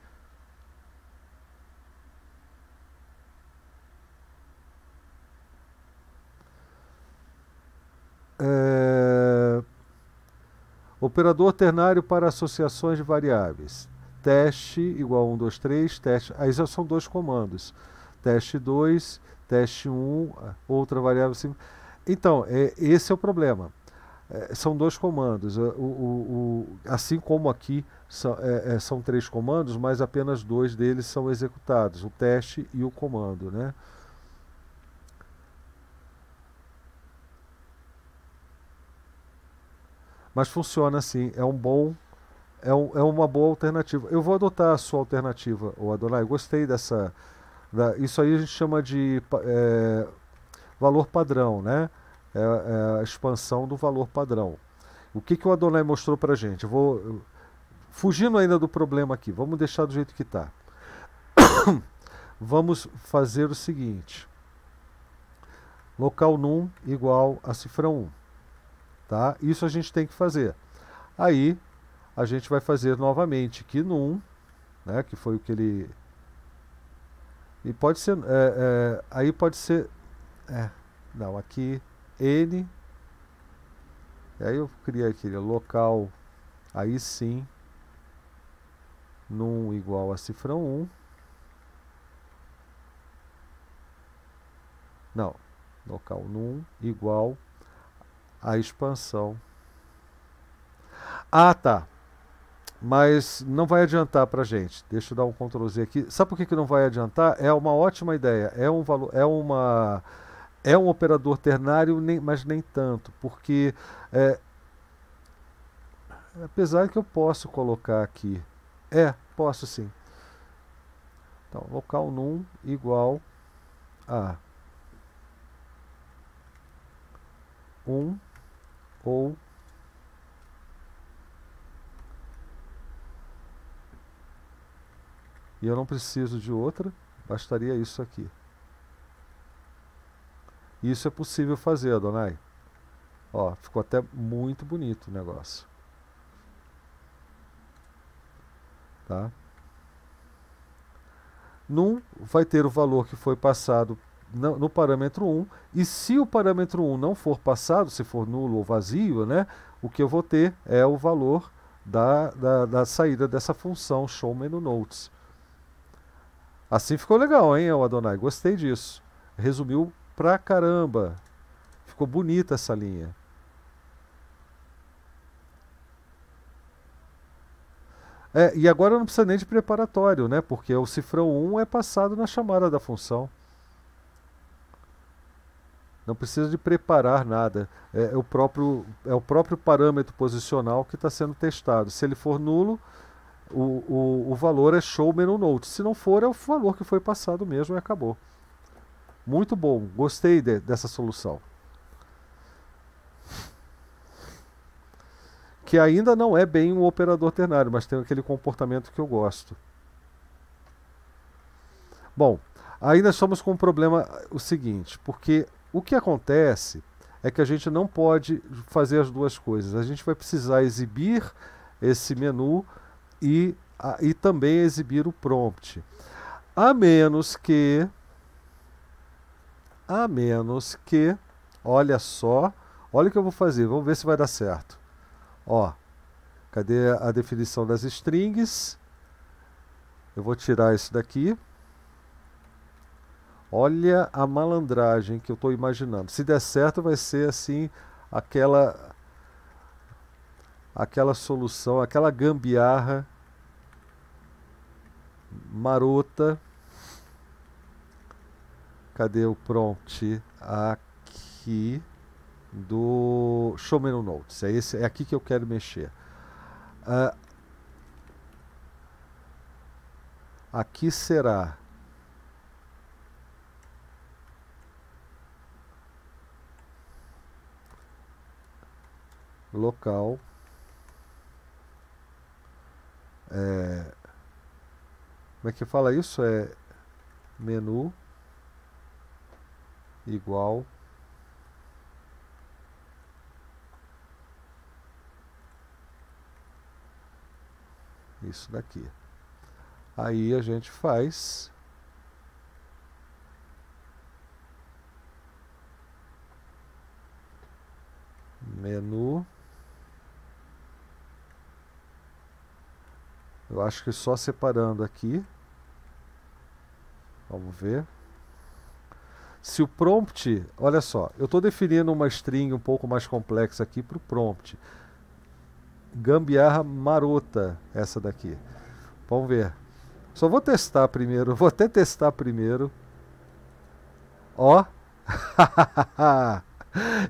Operador ternário para associações de variáveis. Teste igual 1, 2, 3, teste. Aí já são dois comandos. Teste 2... teste 1, outra variável 5. Então, esse é o problema. São dois comandos. Assim como aqui são três comandos, mas apenas dois deles são executados, o teste e o comando, né? Mas funciona assim, é uma boa alternativa. Eu vou adotar a sua alternativa, ô Adonai. Eu gostei dessa... Isso aí a gente chama de valor padrão, né? A expansão do valor padrão. O que o Adonai mostrou para a gente? Fugindo ainda do problema aqui, vamos deixar do jeito que está. vamos fazer o seguinte: local num igual a cifra 1, tá? Isso a gente tem que fazer. Aí a gente vai fazer novamente que num, né, que foi o que ele... E pode ser... aí pode ser... não, aqui n... Aí eu criei aquele local, aí sim, num igual a cifra 1. Não, local num igual a expansão. Ah, tá. Mas não vai adiantar pra gente. Deixa eu dar um Ctrl Z aqui. Sabe por que não vai adiantar? É uma ótima ideia. É um valor, é um operador ternário, mas nem tanto, porque apesar que eu posso colocar aqui, posso sim. Então, local num igual a 1 ou e eu não preciso de outra, bastaria isso aqui. Isso é possível fazer, Donai. Ó, ficou até muito bonito o negócio. Tá? Num vai ter o valor que foi passado no parâmetro 1, e se o parâmetro 1 não for passado, se for nulo ou vazio, né, o que eu vou ter é o valor da saída dessa função show menu notes. Assim ficou legal, hein, Adonai? Gostei disso. Resumiu pra caramba. Ficou bonita essa linha. E agora não precisa nem de preparatório, né? Porque o cifrão 1 é passado na chamada da função. Não precisa de preparar nada. É o próprio parâmetro posicional que está sendo testado. Se ele for nulo, o valor é show menu note. Se não for, é o valor que foi passado mesmo e acabou. Muito bom, gostei dessa solução. Que ainda não é bem um operador ternário, mas tem aquele comportamento que eu gosto. Bom, ainda estamos com um problema o seguinte, porque o que acontece é que a gente não pode fazer as duas coisas. A gente vai precisar exibir esse menu e também exibir o prompt. A menos que, olha só, olha o que eu vou fazer, vamos ver se vai dar certo. Ó, cadê a definição das strings? Eu vou tirar isso daqui. Olha a malandragem que eu estou imaginando. Se der certo vai ser assim, aquela solução, aquela gambiarra marota. Cadê o prompt aqui do show menu notes? É aqui que eu quero mexer. Aqui será local como é que fala isso? É menu igual isso daqui. Aí a gente faz menu. Eu acho que só separando aqui. Vamos ver. Se o prompt, olha só, eu estou definindo uma string um pouco mais complexa aqui para o prompt. Gambiarra marota, essa daqui. Vamos ver. Só vou testar primeiro, vou até testar primeiro. Ó,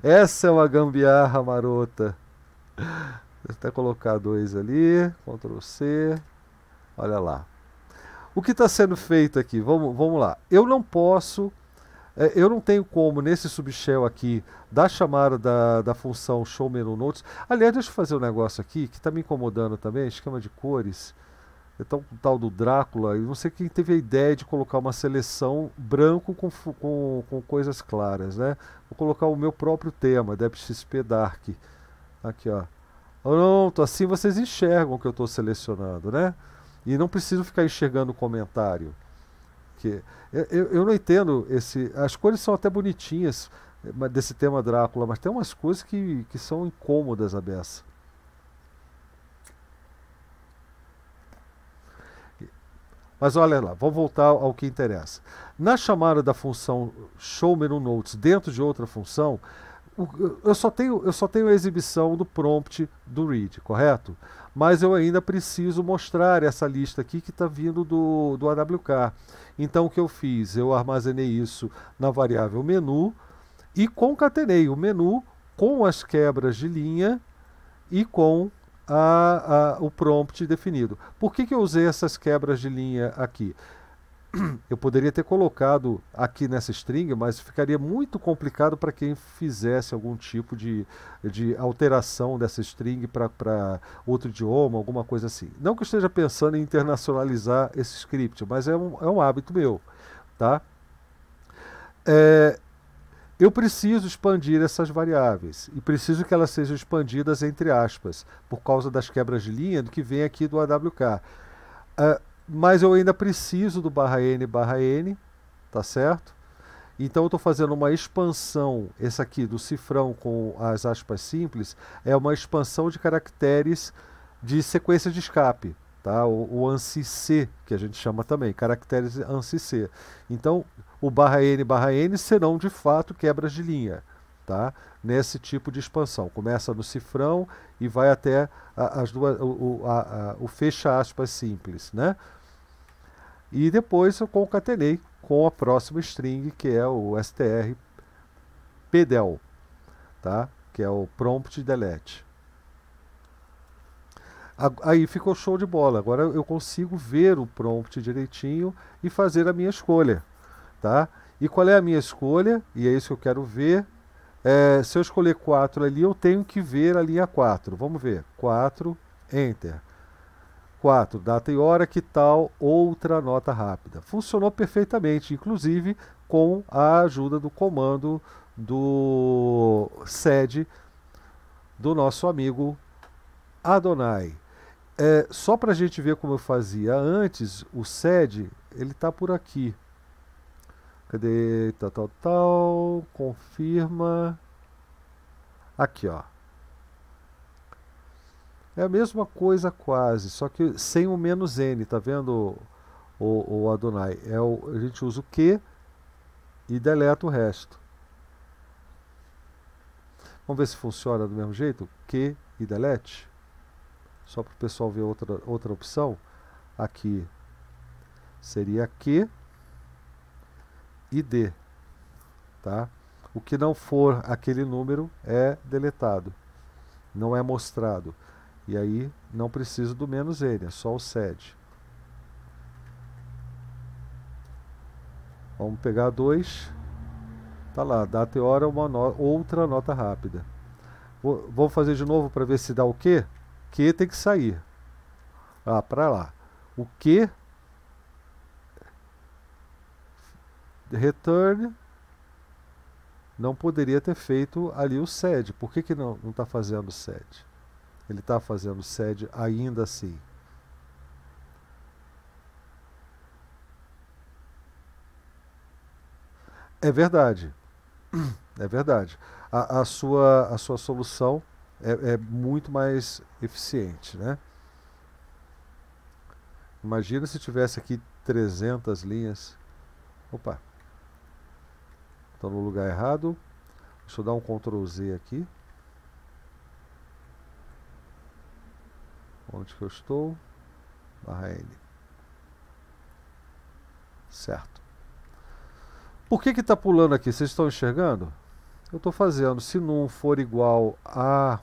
essa é uma gambiarra marota. Vou até colocar dois ali, Ctrl C, olha lá. O que está sendo feito aqui? Vamos lá. Eu não posso... eu não tenho como, nesse subshell aqui, da chamada da função show menu notes. Aliás, deixa eu fazer um negócio aqui, que está me incomodando também, esquema de cores. Então, o tal do Drácula, eu não sei quem teve a ideia de colocar uma seleção branco com coisas claras, né? Vou colocar o meu próprio tema, DebXP Dark. Aqui, ó. Pronto, assim vocês enxergam o que eu estou selecionando, né? E não preciso ficar enxergando o comentário. Que eu não entendo esse... As cores são até bonitinhas desse tema Drácula, mas tem umas coisas que são incômodas a beça. Mas olha lá, vamos voltar ao que interessa. Na chamada da função showMenuNotes dentro de outra função, eu só tenho a exibição do prompt do read, correto? Mas eu ainda preciso mostrar essa lista aqui que está vindo do AWK. Então o que eu fiz? Eu armazenei isso na variável menu e concatenei o menu com as quebras de linha e com o prompt definido. Por que eu usei essas quebras de linha aqui? Eu poderia ter colocado aqui nessa string, mas ficaria muito complicado para quem fizesse algum tipo de alteração dessa string para outro idioma, alguma coisa assim. Não que eu esteja pensando em internacionalizar esse script, mas é um hábito meu, tá? Eu preciso expandir essas variáveis e preciso que elas sejam expandidas entre aspas, por causa das quebras de linha que vem aqui do AWK. Mas eu ainda preciso do \n \n, tá certo? Então eu estou fazendo uma expansão, essa aqui do cifrão com as aspas simples, é uma expansão de caracteres de sequência de escape. Tá? O ANSI-C, que a gente chama também, caracteres ANSI-C. Então, o \n \n serão, de fato, quebras de linha, tá? Nesse tipo de expansão. Começa no cifrão e vai até o fecha aspas simples, né? E depois eu concatenei com a próxima string, que é o strpdel, tá? Que é o prompt delete. Aí ficou show de bola. Agora eu consigo ver o prompt direitinho e fazer a minha escolha, tá? E qual é a minha escolha? E é isso que eu quero ver. Se eu escolher 4 ali, eu tenho que ver a linha 4. Vamos ver. 4, Enter. 4, data e hora, que tal outra nota rápida? Funcionou perfeitamente, inclusive com a ajuda do comando do sed do nosso amigo Adonai. Só para a gente ver como eu fazia antes, o sed, ele está por aqui. Cadê? Tal, confirma. Aqui, ó. É a mesma coisa quase, só que sem o -n, tá vendo, o Adonai? A gente usa o Q e deleta o resto. Vamos ver se funciona do mesmo jeito? Q e delete. Só para o pessoal ver outra opção. Aqui seria Q e D, tá? O que não for aquele número é deletado, não é mostrado. E aí não preciso do -n, é só o sed. Vamos pegar 2. Tá lá, data e hora, outra nota rápida. Vamos fazer de novo para ver se dá o quê? Q tem que sair. Ah, para lá. O Q. Return. Não poderia ter feito ali o sed. Por que não está fazendo sed? Ele está fazendo sed ainda assim. É verdade. É verdade. A sua solução é muito mais eficiente, né? Imagina se tivesse aqui 300 linhas. Opa, estou no lugar errado. Deixa eu dar um Ctrl+Z aqui. Onde que eu estou? \n. Certo. Por que está pulando aqui? Vocês estão enxergando? Eu estou fazendo, se num for igual a...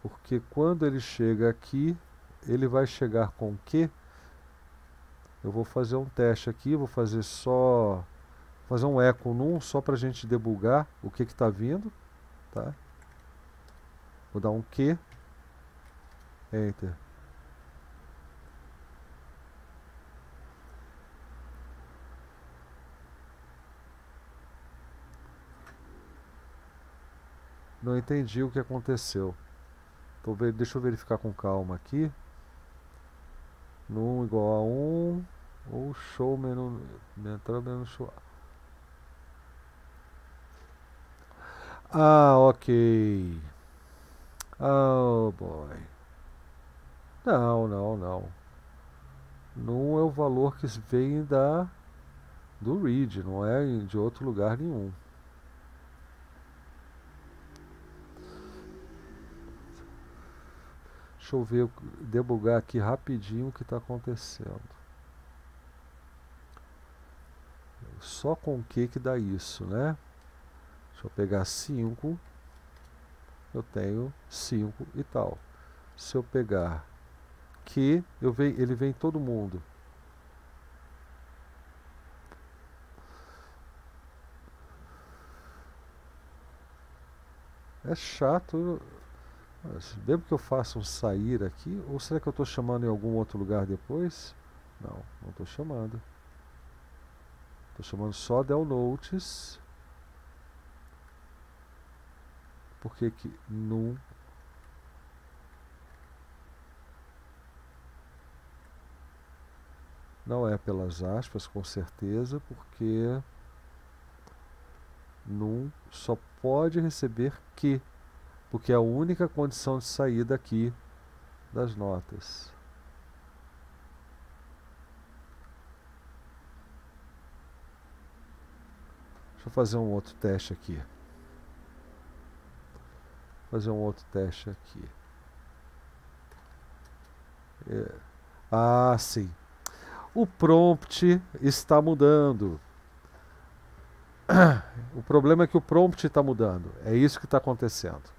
Porque quando ele chega aqui, ele vai chegar com Q. Eu vou fazer um teste aqui, vou fazer só... Fazer um eco num, só para a gente debugar o que está vindo, tá? Vou dar um Q. Enter. Não entendi o que aconteceu. Tô ver, deixa eu verificar com calma aqui. Num igual a 1 ou show menu, entrada menu show. Ah, ok. Oh boy. Não. Não é o valor que vem do read, não é de outro lugar nenhum. Deixa eu ver, debugar aqui rapidinho o que está acontecendo. Só com o que dá isso, né? Deixa eu pegar 5. Eu tenho 5 e tal. Se eu pegar Q, ele vem todo mundo. É chato... Lembro que eu faço um sair aqui, ou será que eu estou chamando em algum outro lugar depois? Não, não estou chamando. Estou chamando só downloads. Por que que não? Não é pelas aspas, com certeza, porque não só pode receber que. Porque é a única condição de saída aqui das notas. Deixa eu fazer um outro teste aqui. É. Ah, sim. O prompt está mudando. O problema é que o prompt está mudando. É isso que está acontecendo.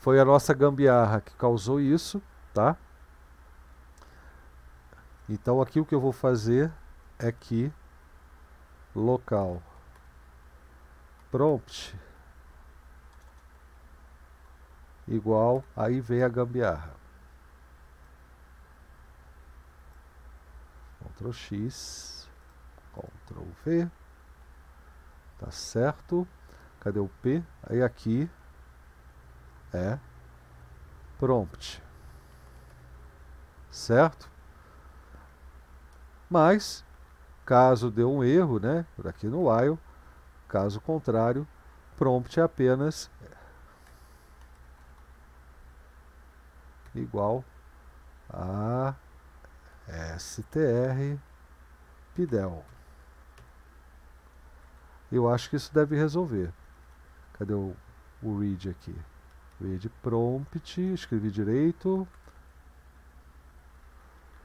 Foi a nossa gambiarra que causou isso, tá? Então aqui o que eu vou fazer é que local prompt igual, aí vem a gambiarra. Ctrl X, Ctrl V, tá certo? Cadê o P? Aí aqui é prompt, certo? Mas caso dê um erro, né, aqui no while, caso contrário, prompt é apenas igual a str pidel. Eu acho que isso deve resolver. Cadê o read aqui? Read prompt, escrevi direito,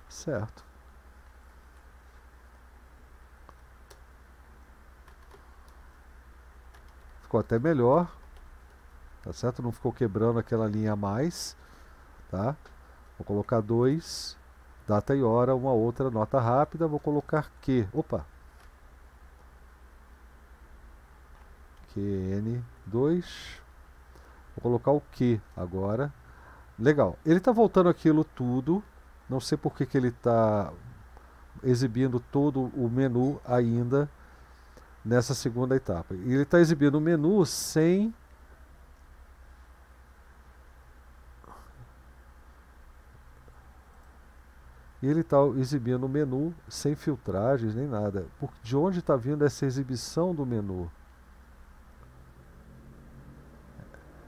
certo. Ficou até melhor, tá certo? Não ficou quebrando aquela linha a mais, tá? Vou colocar 2, data e hora, uma outra nota rápida, vou colocar Q, opa, QN2. Vou colocar o que agora. Legal. Ele está voltando aquilo tudo. Não sei por que ele está exibindo todo o menu ainda nessa segunda etapa. E ele está exibindo o menu sem... E ele está exibindo o menu sem filtragens nem nada. De onde está vindo essa exibição do menu?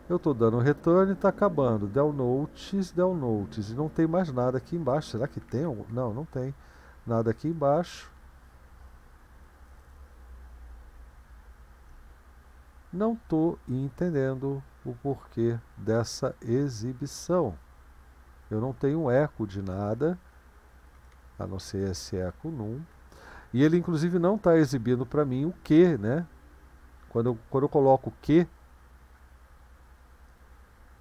Eu estou dando return e está acabando. Downloads. E não tem mais nada aqui embaixo. Será que tem? Não, não tem nada aqui embaixo. Não estou entendendo o porquê dessa exibição. Eu não tenho eco de nada, a não ser esse eco num. E ele, inclusive, não está exibindo para mim o que, né? Quando eu coloco o que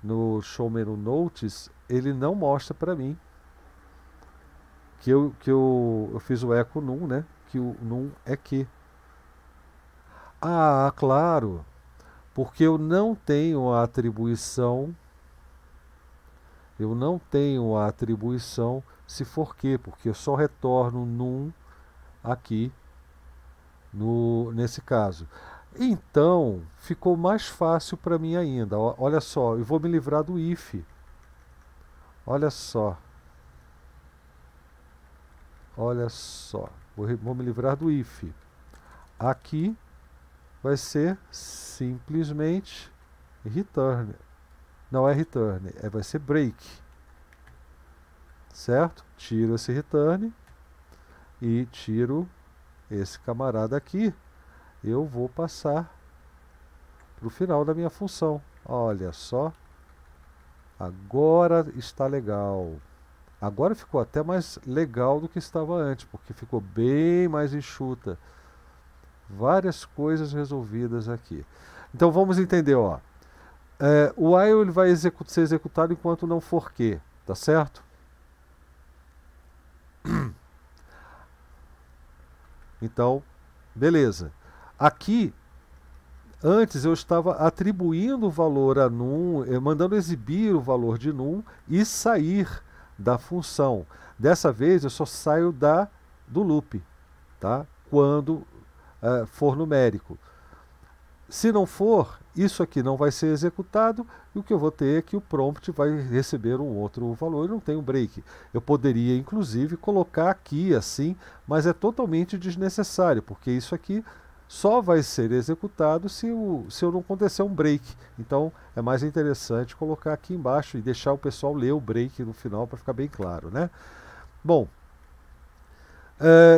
no show menu notes, ele não mostra para mim que eu fiz o eco num, né? Que o num é que. Ah, claro, porque eu não tenho a atribuição eu não tenho a atribuição se for que, porque eu só retorno num aqui nesse caso. Então ficou mais fácil para mim ainda. Olha só, eu vou me livrar do if. Olha só. Olha só, vou me livrar do if. Aqui vai ser simplesmente return. Não é return, vai ser break. Certo? Tiro esse return e tiro esse camarada aqui. Eu vou passar para o final da minha função. Olha só. Agora está legal. Agora ficou até mais legal do que estava antes, porque ficou bem mais enxuta. Várias coisas resolvidas aqui. Então vamos entender, ó. O while ele vai ser executado enquanto não for que, tá certo? Então, beleza. Aqui, antes eu estava atribuindo o valor a num, mandando exibir o valor de num e sair da função. Dessa vez eu só saio do loop, tá? Quando for numérico. Se não for, isso aqui não vai ser executado e o que eu vou ter é que o prompt vai receber um outro valor e não tem um break. Eu poderia, inclusive, colocar aqui assim, mas é totalmente desnecessário, porque isso aqui só vai ser executado se eu não acontecer um break. Então é mais interessante colocar aqui embaixo e deixar o pessoal ler o break no final para ficar bem claro, né? Bom,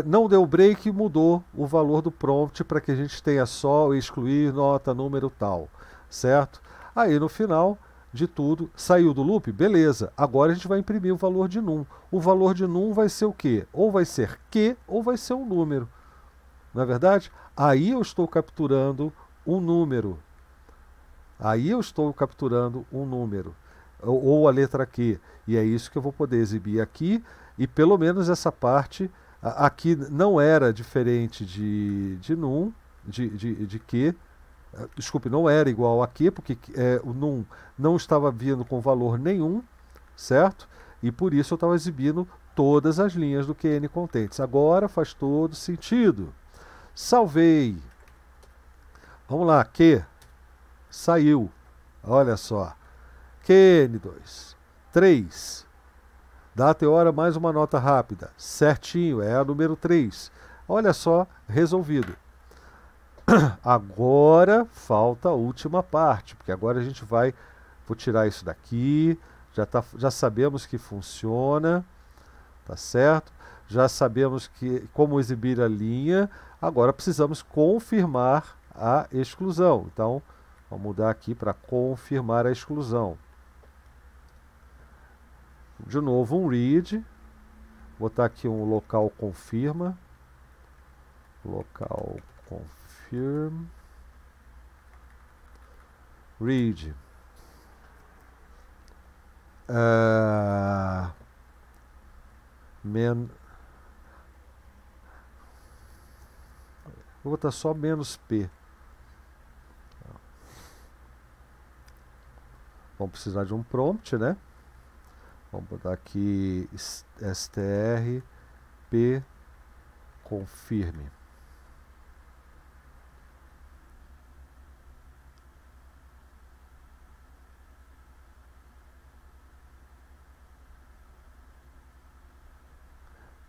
não deu break, mudou o valor do prompt para que a gente tenha só excluir, nota, número tal, certo? Aí no final de tudo, saiu do loop, beleza. Agora a gente vai imprimir o valor de num. O valor de num vai ser o quê? Ou vai ser que, ou vai ser um número. Não é verdade? Aí eu estou capturando um número. Aí eu estou capturando um número. Ou a letra Q. E é isso que eu vou poder exibir aqui. E pelo menos essa parte aqui não era diferente de Q. Desculpe, não era igual a Q, porque o num não estava vindo com valor nenhum, certo? E por isso eu estava exibindo todas as linhas do QN contents. Agora faz todo sentido. Salvei. Vamos lá, Q. Saiu. Olha só. QN2. 3. Data e hora, mais uma nota rápida. Certinho, é a número 3. Olha só, resolvido. Agora falta a última parte, porque agora a gente vai... Vou tirar isso daqui. Já sabemos que funciona. Tá certo? Já sabemos que, como exibir a linha. Agora precisamos confirmar a exclusão. Então, vamos mudar aqui para confirmar a exclusão. De novo um read. Vou botar aqui um local confirma. Local confirm. Read. Vou botar só menos P. Vamos precisar de um prompt, né? Vamos botar aqui str p confirme.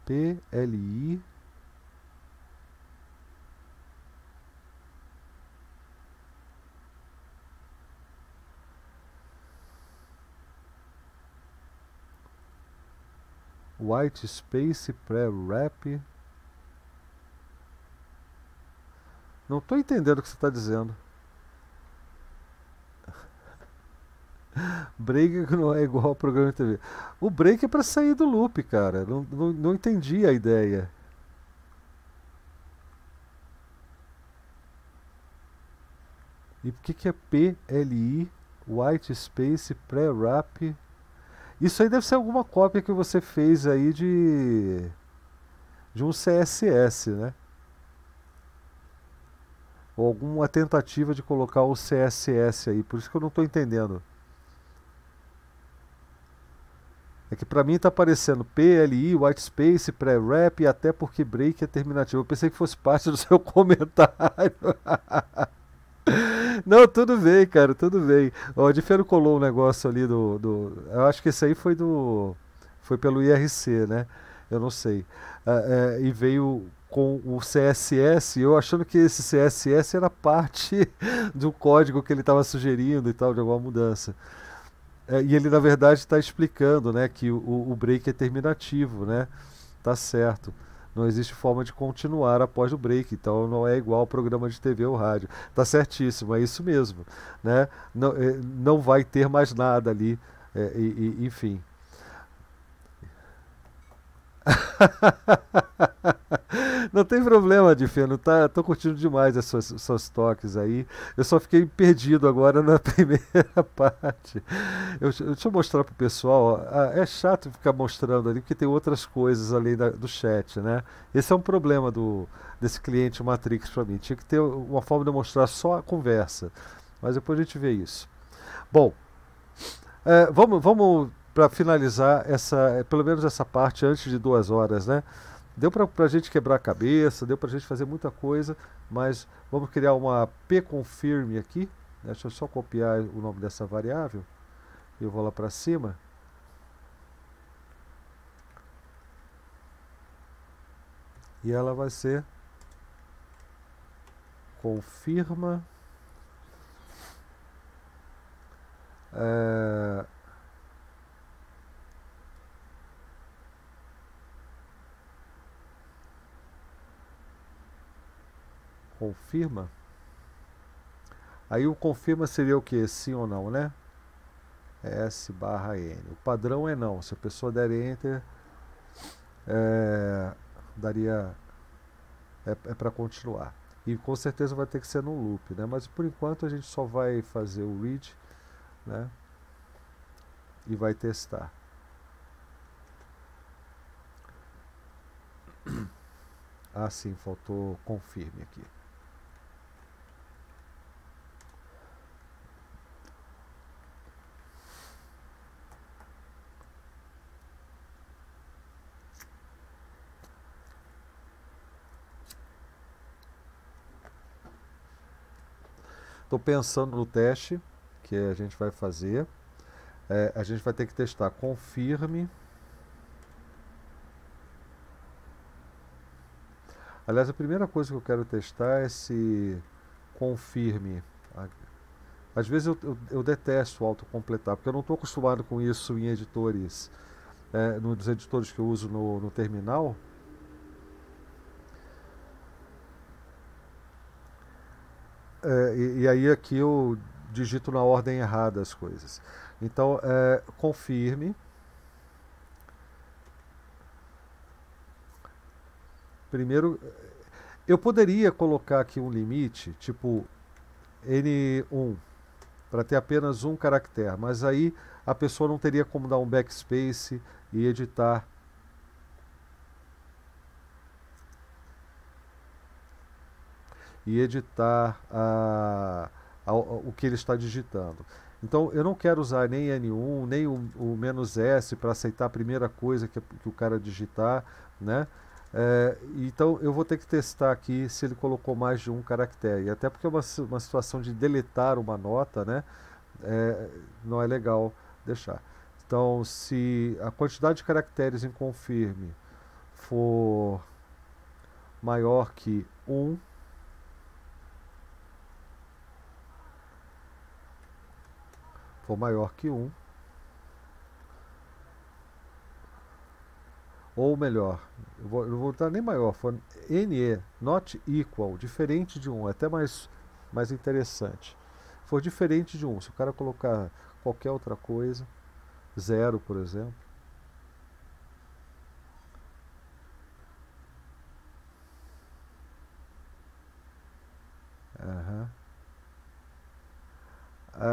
PLI White Space Pré-Wrap. Não estou entendendo o que você está dizendo. Break não é igual ao programa de TV. O break é para sair do loop, cara. Não entendi a ideia. E por que é PLI White Space Pré-Wrap? Isso aí deve ser alguma cópia que você fez aí de um CSS, né? Ou alguma tentativa de colocar o CSS aí. Por isso que eu não estou entendendo. É que pra mim está aparecendo PLI, whitespace, pré-wrap e até porque break é terminativo. Eu pensei que fosse parte do seu comentário. Não, tudo bem, cara, tudo bem. O Difero colou um negócio ali eu acho que esse aí foi pelo IRC, né? Eu não sei. E veio com o CSS, eu achando que esse CSS era parte do código que ele estava sugerindo e tal, de alguma mudança. E ele, na verdade, está explicando, né, que o break é terminativo, né? Tá certo. Não existe forma de continuar após o break, então não é igual ao programa de TV ou rádio. Tá certíssimo, é isso mesmo, né? Não, não vai ter mais nada ali, enfim. Não tem problema, Difeno, tá? Tô curtindo demais as seus toques aí. Eu só fiquei perdido agora na primeira parte. Deixa eu mostrar pro pessoal, ó. É chato ficar mostrando ali, porque tem outras coisas além do chat, né? Esse é um problema desse cliente Matrix para mim. Tinha que ter uma forma de eu mostrar só a conversa, mas depois a gente vê isso. Bom, vamos para finalizar pelo menos essa parte antes de 2 horas, né? Deu para a gente quebrar a cabeça, deu para a gente fazer muita coisa, mas vamos criar uma pconfirm aqui. Deixa eu só copiar o nome dessa variável. Eu vou lá para cima. E ela vai ser confirma. Confirma. Aí o confirma seria o que? Sim ou não, né? S/N. O padrão é não. Se a pessoa der enter, daria. É para continuar. E com certeza vai ter que ser num loop, né? Mas por enquanto a gente só vai fazer o read, né? E vai testar. Ah, sim, faltou confirme aqui. Estou pensando no teste que a gente vai fazer. A gente vai ter que testar confirme. Aliás, a primeira coisa que eu quero testar é se confirme. Às vezes eu detesto autocompletar, porque eu não estou acostumado com isso em editores, nos editores que eu uso no terminal. E aí aqui eu digito na ordem errada as coisas. Então, confirme. Primeiro, eu poderia colocar aqui um limite, tipo N1, para ter apenas um caractere, mas aí a pessoa não teria como dar um backspace e editar. O que ele está digitando. Então eu não quero usar nem N1, nem o -S para aceitar a primeira coisa que o cara digitar, né? Então eu vou ter que testar aqui se ele colocou mais de um caractere. E até porque é uma situação de deletar uma nota, né? Não é legal deixar. Então, se a quantidade de caracteres em confirme for maior que 1, ou melhor, eu não vou botar nem maior, for NE, not equal, diferente de 1, é até mais interessante. For diferente de 1, se o cara colocar qualquer outra coisa, 0, por exemplo.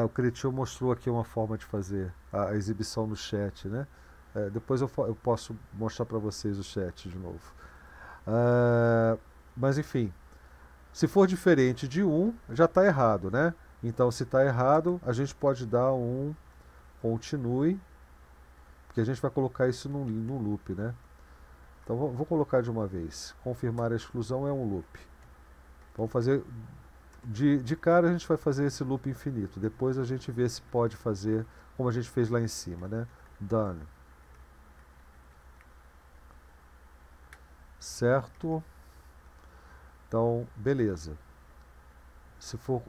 O Cretinho mostrou aqui uma forma de fazer a exibição no chat, né? Depois eu posso mostrar para vocês o chat de novo. Mas enfim, se for diferente de 1, já está errado, né? Então se está errado, a gente pode dar um continue, porque a gente vai colocar isso num loop, né? Então vou colocar de uma vez. Confirmar a exclusão é um loop. Vamos fazer de cara, a gente vai fazer esse loop infinito. Depois a gente vê se pode fazer como a gente fez lá em cima, né? Done. Certo? Então, beleza. Se for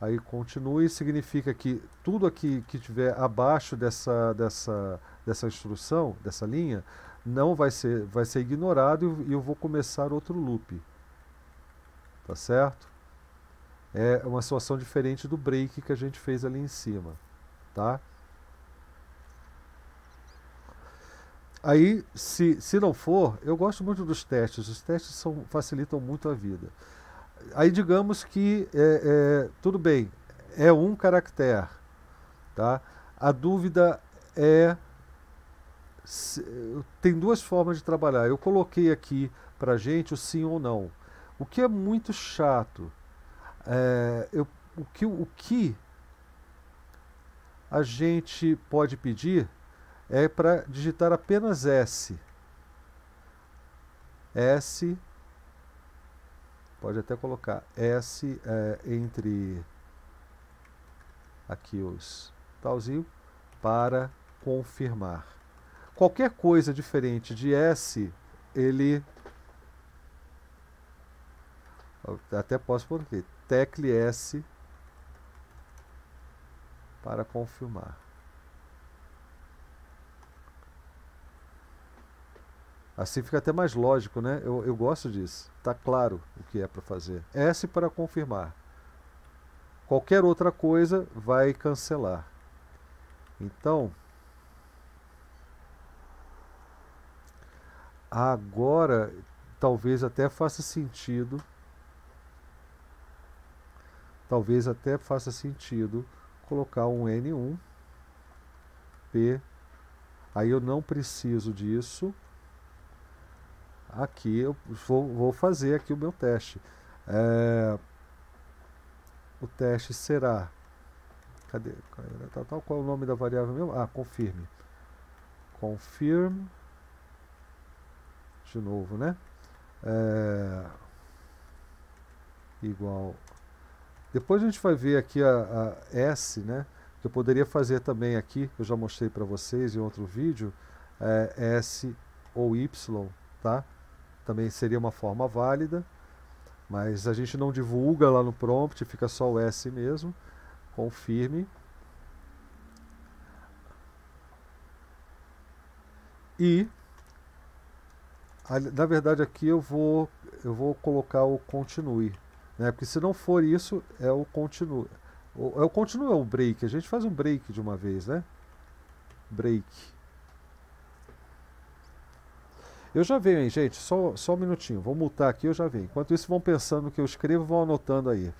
aí, continue, significa que tudo aqui que tiver abaixo dessa instrução, dessa linha, não vai ser ignorado, e eu vou começar outro loop. Tá certo? É uma situação diferente do break que a gente fez ali em cima, tá? Aí, se não for, eu gosto muito dos testes. Os testes facilitam muito a vida. Aí digamos que, tudo bem, é um caractere, tá? A dúvida é, tem duas formas de trabalhar. Eu coloquei aqui pra gente o sim ou não. O que é muito chato, o que a gente pode pedir é para digitar apenas S, pode até colocar S entre aqui os talzinho, para confirmar. Qualquer coisa diferente de S, ele... Até posso pôr aqui, tecle S para confirmar. Assim fica até mais lógico, né? Eu gosto disso. Tá claro o que é para fazer. S para confirmar. Qualquer outra coisa vai cancelar. Então, agora talvez até faça sentido. Talvez até faça sentido colocar um N1 P. Aí eu não preciso disso. Aqui eu vou fazer aqui o meu teste. O teste será... Cadê? Qual é o nome da variável mesmo? Ah, confirme. Confirm. De novo, né? Igual... Depois a gente vai ver aqui a S, né? Que eu poderia fazer também aqui, eu já mostrei para vocês em outro vídeo, S ou Y, tá? Também seria uma forma válida, mas a gente não divulga lá no prompt, fica só o S mesmo. Confirme. E, na verdade aqui eu vou colocar o continue. Porque se não for isso, é o continue. O continue é o break. A gente faz um break de uma vez, né? Break. Eu já venho, hein, gente? Só um minutinho. Vou mutar aqui, eu já venho. Enquanto isso, vão pensando no que eu escrevo, vão anotando aí.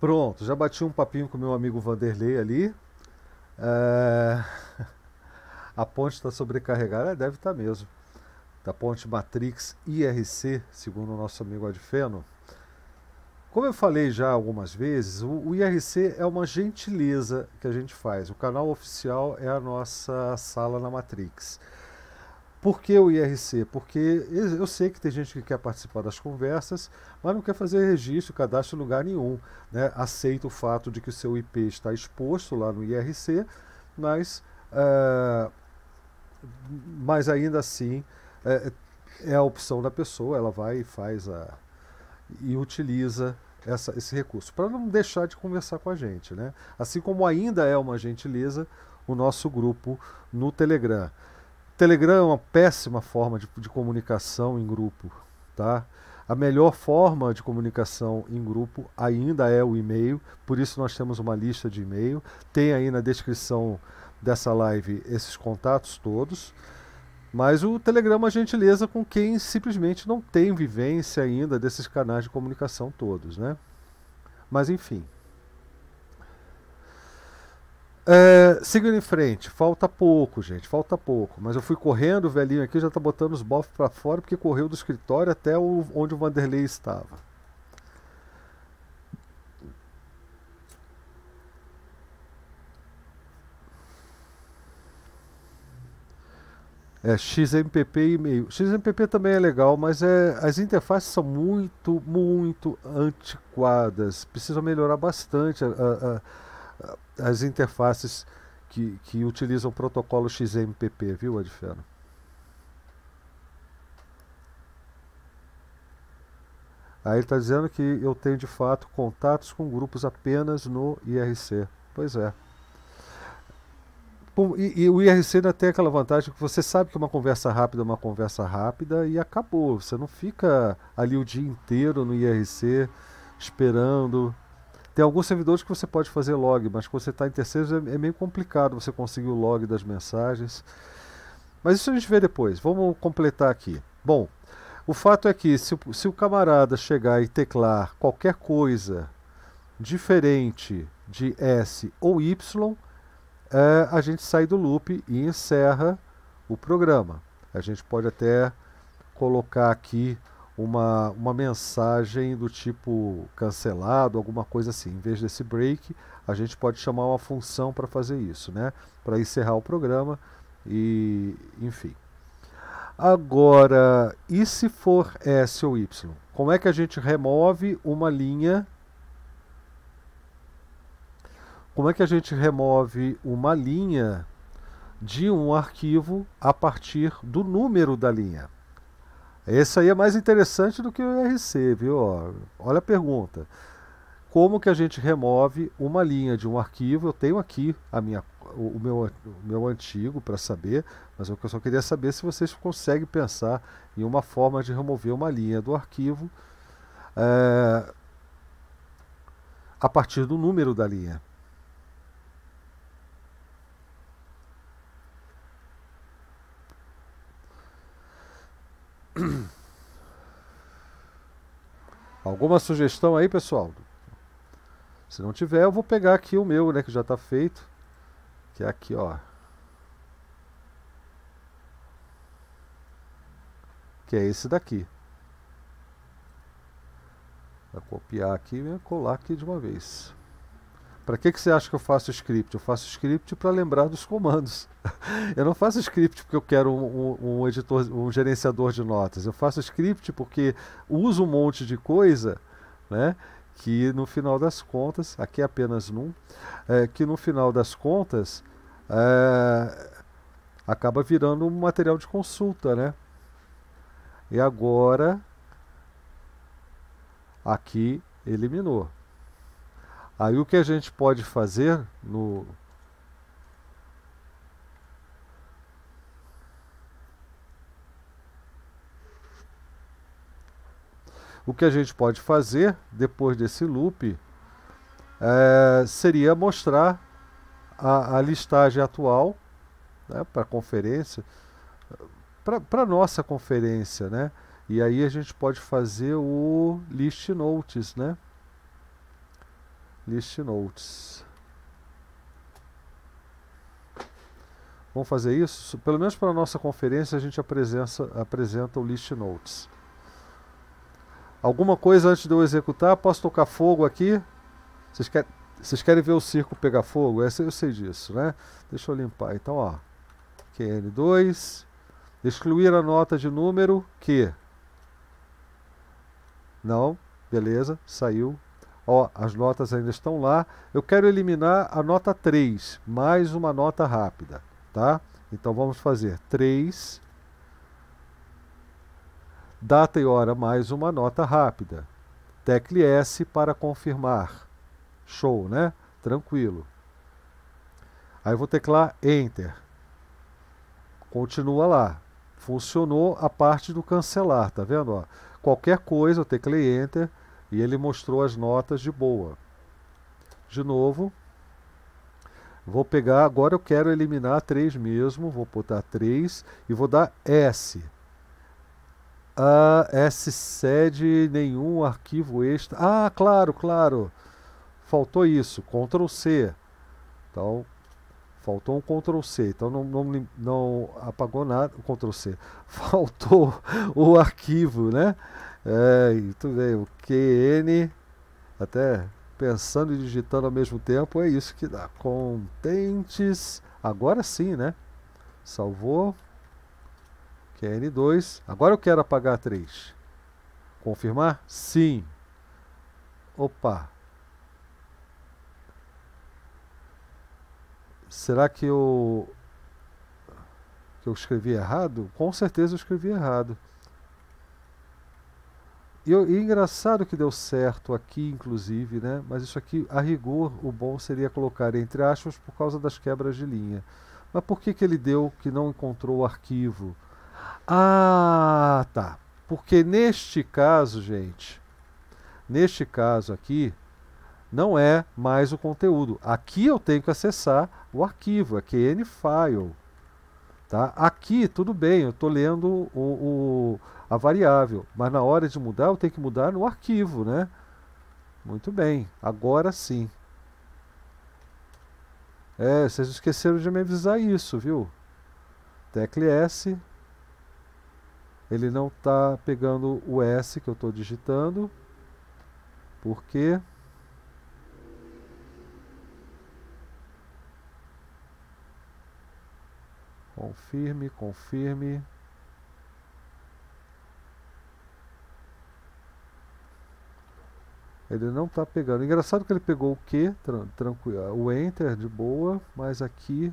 Pronto, já bati um papinho com meu amigo Vanderlei ali. A ponte está sobrecarregada, deve estar mesmo. da ponte Matrix IRC, segundo o nosso amigo Adfeno. Como eu falei já algumas vezes, o IRC é uma gentileza que a gente faz. O canal oficial é a nossa sala na Matrix. Por que o IRC? Porque eu sei que tem gente que quer participar das conversas, mas não quer fazer registro, cadastro em lugar nenhum, né? Aceita o fato de que o seu IP está exposto lá no IRC, mas ainda assim é a opção da pessoa, ela vai e faz e utiliza esse recurso, para não deixar de conversar com a gente, né? Assim como ainda é uma gentileza o nosso grupo no Telegram. Telegram é uma péssima forma de comunicação em grupo, tá? A melhor forma de comunicação em grupo ainda é o e-mail, por isso nós temos uma lista de e-mail, tem aí na descrição dessa live esses contatos todos. Mas o Telegram é uma gentileza com quem simplesmente não tem vivência ainda desses canais de comunicação todos, né? Mas enfim. Seguindo em frente, falta pouco, gente, falta pouco. Mas eu fui correndo, o velhinho aqui já tá botando os bofs para fora, porque correu do escritório até onde o Vanderlei estava. XMPP e e-mail. XMPP também é legal, mas as interfaces são muito, muito antiquadas. Precisa melhorar bastante as interfaces que utilizam o protocolo XMPP, viu, Adfeno? Aí ele está dizendo que eu tenho, de fato, contatos com grupos apenas no IRC. Pois é. E o IRC ainda tem aquela vantagem que você sabe que uma conversa rápida e acabou. Você não fica ali o dia inteiro no IRC esperando. Tem alguns servidores que você pode fazer log, mas quando você está em terceiros é meio complicado você conseguir o log das mensagens. Mas isso a gente vê depois. Vamos completar aqui. Bom, o fato é que se o camarada chegar e teclar qualquer coisa diferente de S ou Y, a gente sai do loop e encerra o programa. A gente pode até colocar aqui uma mensagem do tipo cancelado, alguma coisa assim. Em vez desse break, a gente pode chamar uma função para fazer isso, né? Para encerrar o programa e enfim. Agora, e se for S ou Y? Como é que a gente remove uma linha? Como é que a gente remove uma linha de um arquivo a partir do número da linha? Esse aí é mais interessante do que o IRC, viu? Olha a pergunta. Como que a gente remove uma linha de um arquivo? Eu tenho aqui o meu antigo para saber, mas eu só queria saber se vocês conseguem pensar em uma forma de remover uma linha do arquivo a partir do número da linha. Alguma sugestão aí, pessoal? Se não tiver, eu vou pegar aqui o meu, né, que já está feito, que é aqui, ó, que é esse daqui. Vou copiar aqui e colar aqui de uma vez. Para que você acha que eu faço script? Eu faço script para lembrar dos comandos. Eu não faço script porque eu quero um editor, um gerenciador de notas. Eu faço script porque uso um monte de coisa, né? Que no final das contas, aqui é apenas num, que no final das contas acaba virando um material de consulta, né? E agora aqui eliminou. Aí o que a gente pode fazer no... O que a gente pode fazer depois desse loop seria mostrar a listagem atual, né, para conferência, para nossa conferência, né? E aí a gente pode fazer o list notes, né? List notes. Vamos fazer isso? Pelo menos para a nossa conferência a gente apresenta o list notes. Alguma coisa antes de eu executar? Posso tocar fogo aqui? Vocês querem ver o circo pegar fogo? Essa eu sei disso, né? Deixa eu limpar. Então, ó, QN2, excluir a nota de número Q. Não, beleza, saiu. Ó, as notas ainda estão lá. Eu quero eliminar a nota 3, mais uma nota rápida, tá? Então vamos fazer 3, data e hora, mais uma nota rápida. Tecle S para confirmar. Show, né? Tranquilo. Aí eu vou teclar Enter. Continua lá. Funcionou a parte do cancelar, tá vendo? Ó, qualquer coisa, eu teclei Enter e ele mostrou as notas de boa. De novo. Vou pegar, agora eu quero eliminar 3 mesmo. Vou botar 3 e vou dar S. Sed nenhum arquivo extra. Ah, claro, claro. Faltou isso, Ctrl C. Então, faltou um Ctrl C. Então não apagou nada, Ctrl C. Faltou o arquivo, né? É, e tudo bem, o QN, até pensando e digitando ao mesmo tempo, é isso que dá. Contentes, agora sim, né? Salvou. QN2. Agora eu quero apagar 3. Confirmar? Sim. Opa. Será que eu escrevi errado? Com certeza eu escrevi errado. E engraçado que deu certo aqui, inclusive, né? Mas isso aqui, a rigor, o bom seria colocar entre aspas por causa das quebras de linha. Mas por que ele deu que não encontrou o arquivo? Ah, tá. Porque neste caso, gente, neste caso aqui, não é mais o conteúdo. Aqui eu tenho que acessar o arquivo, é QN-File. Tá? Aqui, tudo bem, eu estou lendo a variável, mas na hora de mudar, eu tenho que mudar no arquivo, né? Muito bem, agora sim. É, vocês esqueceram de me avisar isso, viu? Tecle S. Ele não está pegando o S que eu estou digitando. Por quê? Confirme, confirme. Ele não está pegando. Engraçado que ele pegou o Q, tranquilo, o Enter de boa, mas aqui.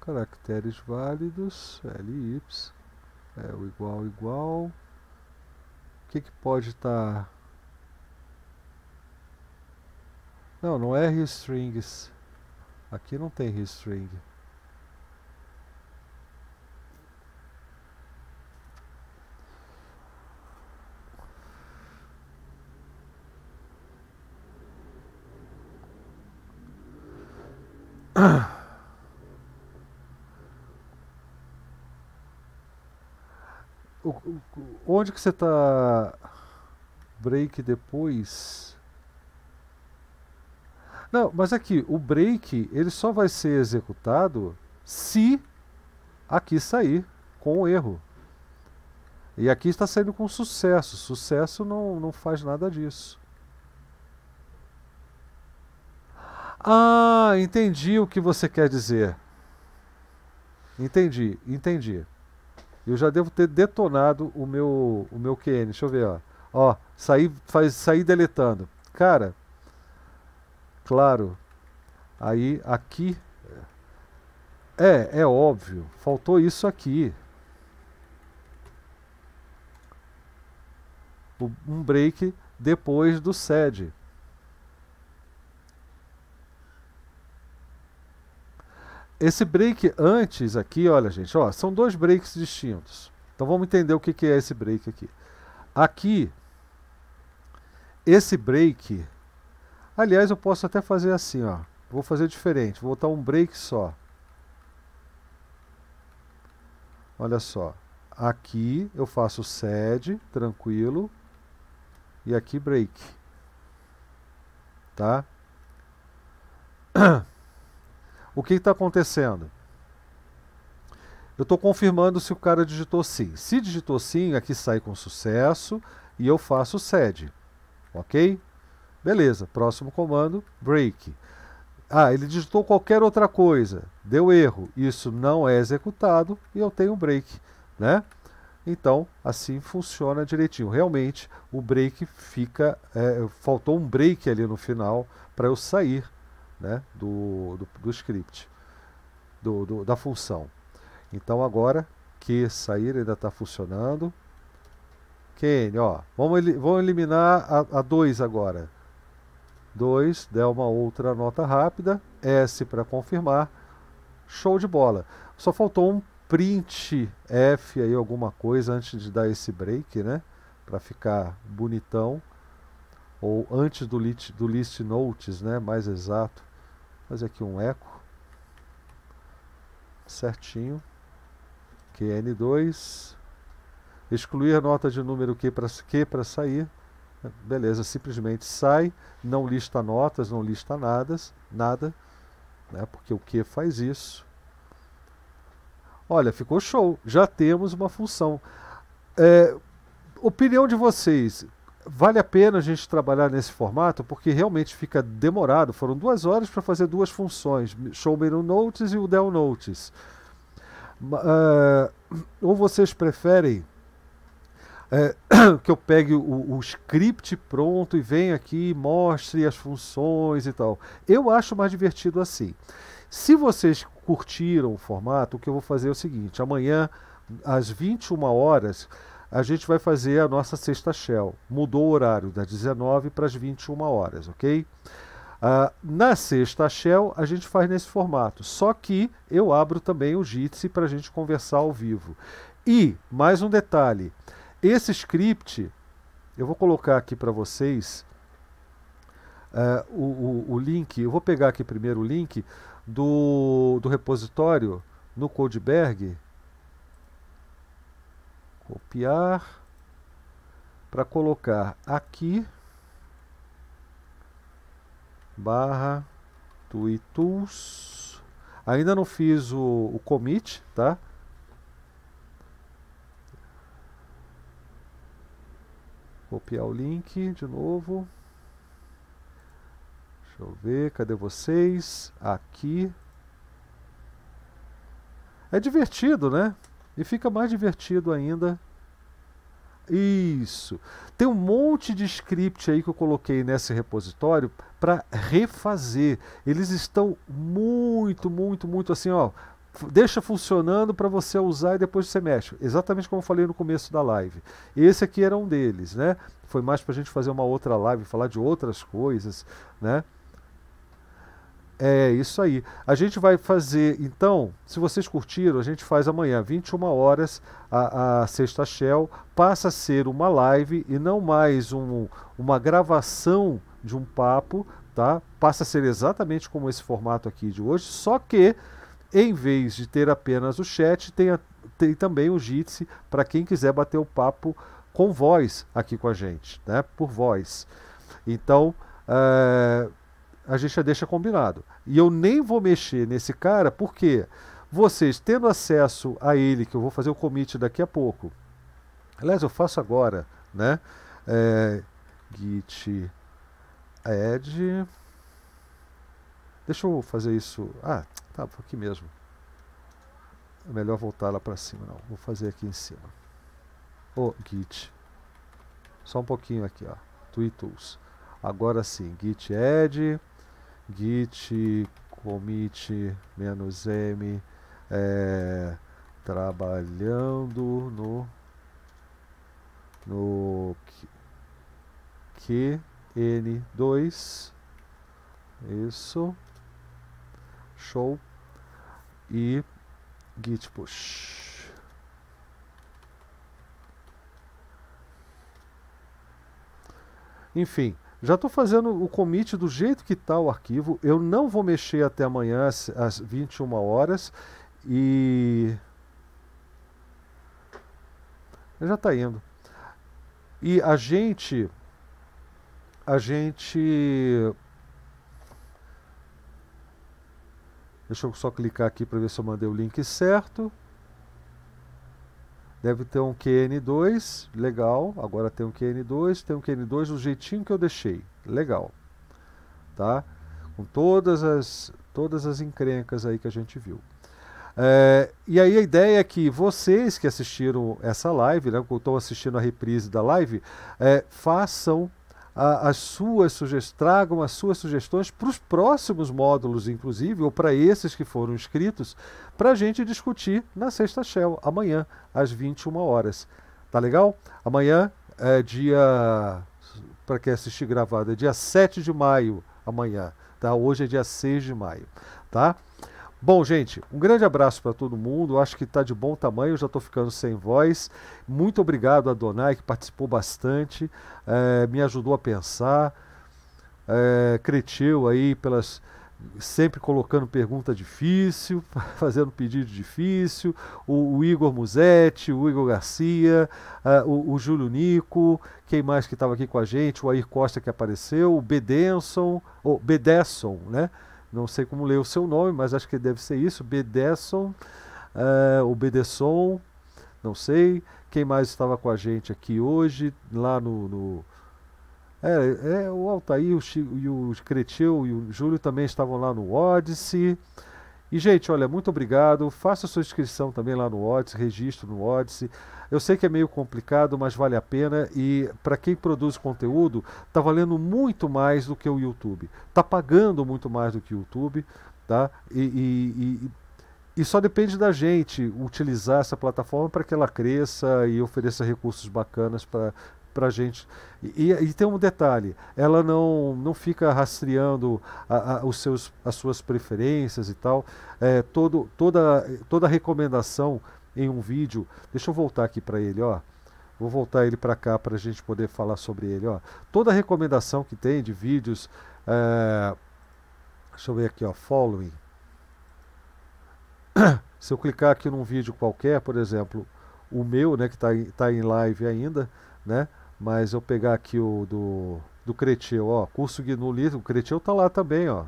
Caracteres válidos, LY, é o igual, igual. O que pode estar? Não, não é restrings. Aqui não tem restring. Onde que você está? Break depois? Não, mas aqui, o break, ele só vai ser executado se aqui sair com um erro. E aqui está saindo com sucesso. Sucesso não faz nada disso. Ah, entendi o que você quer dizer. Entendi, entendi. Eu já devo ter detonado o meu QN. Deixa eu ver, ó. Ó, saí deletando. Cara, claro. Aí, aqui. É óbvio. Faltou isso aqui. Um break depois do sed. Esse break antes aqui, olha gente, ó, são dois breaks distintos. Então vamos entender o que é esse break aqui. Aqui, esse break, aliás eu posso até fazer assim, ó. Vou fazer diferente, vou botar um break só. Olha só, aqui eu faço sed, tranquilo, e aqui break, tá? O que está acontecendo? Eu estou confirmando se o cara digitou sim. Se digitou sim, aqui sai com sucesso e eu faço sed, ok? Beleza, próximo comando, break. Ah, ele digitou qualquer outra coisa, deu erro, isso não é executado e eu tenho um break, né? Então, assim funciona direitinho. Realmente, o break fica... faltou um break ali no final para eu sair, né, do script, da função. Então, agora que sair ainda está funcionando. Kane, ó, vamos eliminar a 2 agora. 2, dá uma outra nota rápida, S para confirmar, show de bola. Só faltou um print F aí, alguma coisa, antes de dar esse break, né? Para ficar bonitão. Ou antes do list notes, né? Mais exato. Fazer aqui um eco. Certinho. QN2. Excluir a nota de número Q para sair. Beleza, simplesmente sai, não lista notas, não lista nada, né, porque o que faz isso. Olha, ficou show, já temos uma função. Opinião de vocês, vale a pena a gente trabalhar nesse formato? Porque realmente fica demorado, foram 2 horas para fazer 2 funções, show menu notes e o del notes. Ou vocês preferem... que eu pegue o script pronto e venha aqui e mostre as funções e tal. Eu acho mais divertido assim. Se vocês curtiram o formato, o que eu vou fazer é o seguinte: amanhã às 21 horas a gente vai fazer a nossa sexta Shell. Mudou o horário das 19 para as 21 horas, ok? Na sexta Shell a gente faz nesse formato, só que eu abro também o Jitsi para a gente conversar ao vivo. E mais um detalhe. Esse script, eu vou colocar aqui para vocês o link, eu vou pegar aqui primeiro o link do repositório no Codeberg, copiar, para colocar aqui, /TuiTools, ainda não fiz o commit, tá? Copiar o link de novo. Deixa eu ver, cadê vocês? Aqui. É divertido, né? E fica mais divertido ainda. Isso. Tem um monte de script aí que eu coloquei nesse repositório para refazer. Eles estão muito assim, ó. Deixa funcionando para você usar e depois você mexe. Exatamente como eu falei no começo da live. Esse aqui era um deles, né? Foi mais para a gente fazer uma outra live, falar de outras coisas, né? É isso aí. A gente vai fazer, então, se vocês curtiram, a gente faz amanhã, 21 horas, a sexta Shell. Passa a ser uma live e não mais uma gravação de um papo, tá? Passa a ser exatamente como esse formato aqui de hoje, só que... em vez de ter apenas o chat, tem também o Jitsi para quem quiser bater o papo com voz aqui com a gente, né? Por voz. Então, a gente já deixa combinado. E eu nem vou mexer nesse cara, porque vocês tendo acesso a ele, que eu vou fazer o commit daqui a pouco. Aliás, eu faço agora, né? Git add. Deixa eu fazer isso... Ah, tá, foi aqui mesmo. É melhor voltar lá para cima, não. Vou fazer aqui em cima. Git. Só um pouquinho aqui, ó. TuiTools. Agora sim, git add, git commit -m, trabalhando no QN2. Isso. Show. E git push. Enfim, Já estou fazendo o commit do jeito que está o arquivo. Eu não vou mexer até amanhã às 21 horas. E já está indo. E a gente... Deixa eu só clicar aqui para ver se eu mandei o link certo. Deve ter um QN2, legal. Agora tem um QN2 do jeitinho que eu deixei. Legal. Tá? Com todas as encrencas aí que a gente viu. E aí a ideia é que vocês que assistiram essa live, né, que estão assistindo a reprise da live, façam tragam as suas sugestões para os próximos módulos, inclusive, ou para esses que foram inscritos, para a gente discutir na Sexta Shell, amanhã, às 21 horas. Tá legal? Amanhã é dia... Para quem assistir gravado, é dia 7 de maio, amanhã. Tá? Hoje é dia 6 de maio. Tá? Bom, gente, um grande abraço para todo mundo, acho que está de bom tamanho, já estou ficando sem voz. Muito obrigado a Donai, que participou bastante, me ajudou a pensar, Cretil aí, sempre colocando pergunta difícil, fazendo pedido difícil, o Igor Musetti, o Igor Garcia, o Júlio Nico, quem mais que estava aqui com a gente, o Air Costa que apareceu, o Bedenson, ou Bedesson, né? Não sei como ler o seu nome, mas acho que deve ser isso, Bedesson, o Bedesson, não sei. Quem mais estava com a gente aqui hoje, lá o Altair, o Chico, e o Cretil e o Júlio também estavam lá no Odyssey. E, gente, olha, muito obrigado. Faça sua inscrição também lá no Odyssey, registro no Odyssey. Eu sei que é meio complicado, mas vale a pena. E para quem produz conteúdo, está valendo muito mais do que o YouTube. Está pagando muito mais do que o YouTube. Tá? E só depende da gente utilizar essa plataforma para que ela cresça e ofereça recursos bacanas para a gente. E tem um detalhe, ela não fica rastreando as suas preferências e tal. Toda recomendação em um vídeo, deixa eu voltar aqui para ele, ó. Vou voltar ele para cá para a gente poder falar sobre ele, ó. Toda recomendação que tem de vídeos, deixa eu ver aqui, ó, following. Se eu clicar aqui num vídeo qualquer, por exemplo, o meu, né, que tá em live ainda, né? Mas eu pegar aqui o do Cretil, ó, curso GNU/Linux, o Cretil tá lá também, ó.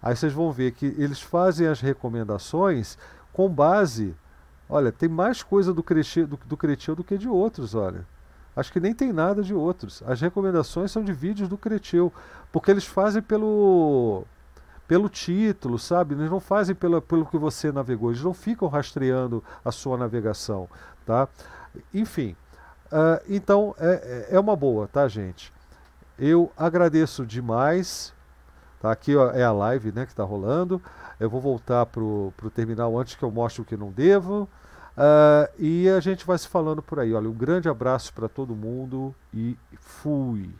Aí vocês vão ver que eles fazem as recomendações com base, olha, tem mais coisa do Cretil do que de outros, olha. Acho que nem tem nada de outros. As recomendações são de vídeos do Cretil, porque eles fazem pelo título, sabe? Eles não fazem pelo que você navegou, eles não ficam rastreando a sua navegação, tá? Enfim. Então, é uma boa, tá, gente? Eu agradeço demais. Tá? Aqui ó, é a live, né, que está rolando. Eu vou voltar pro terminal antes que eu mostre o que não devo. E a gente vai se falando por aí. Olha, um grande abraço para todo mundo e fui!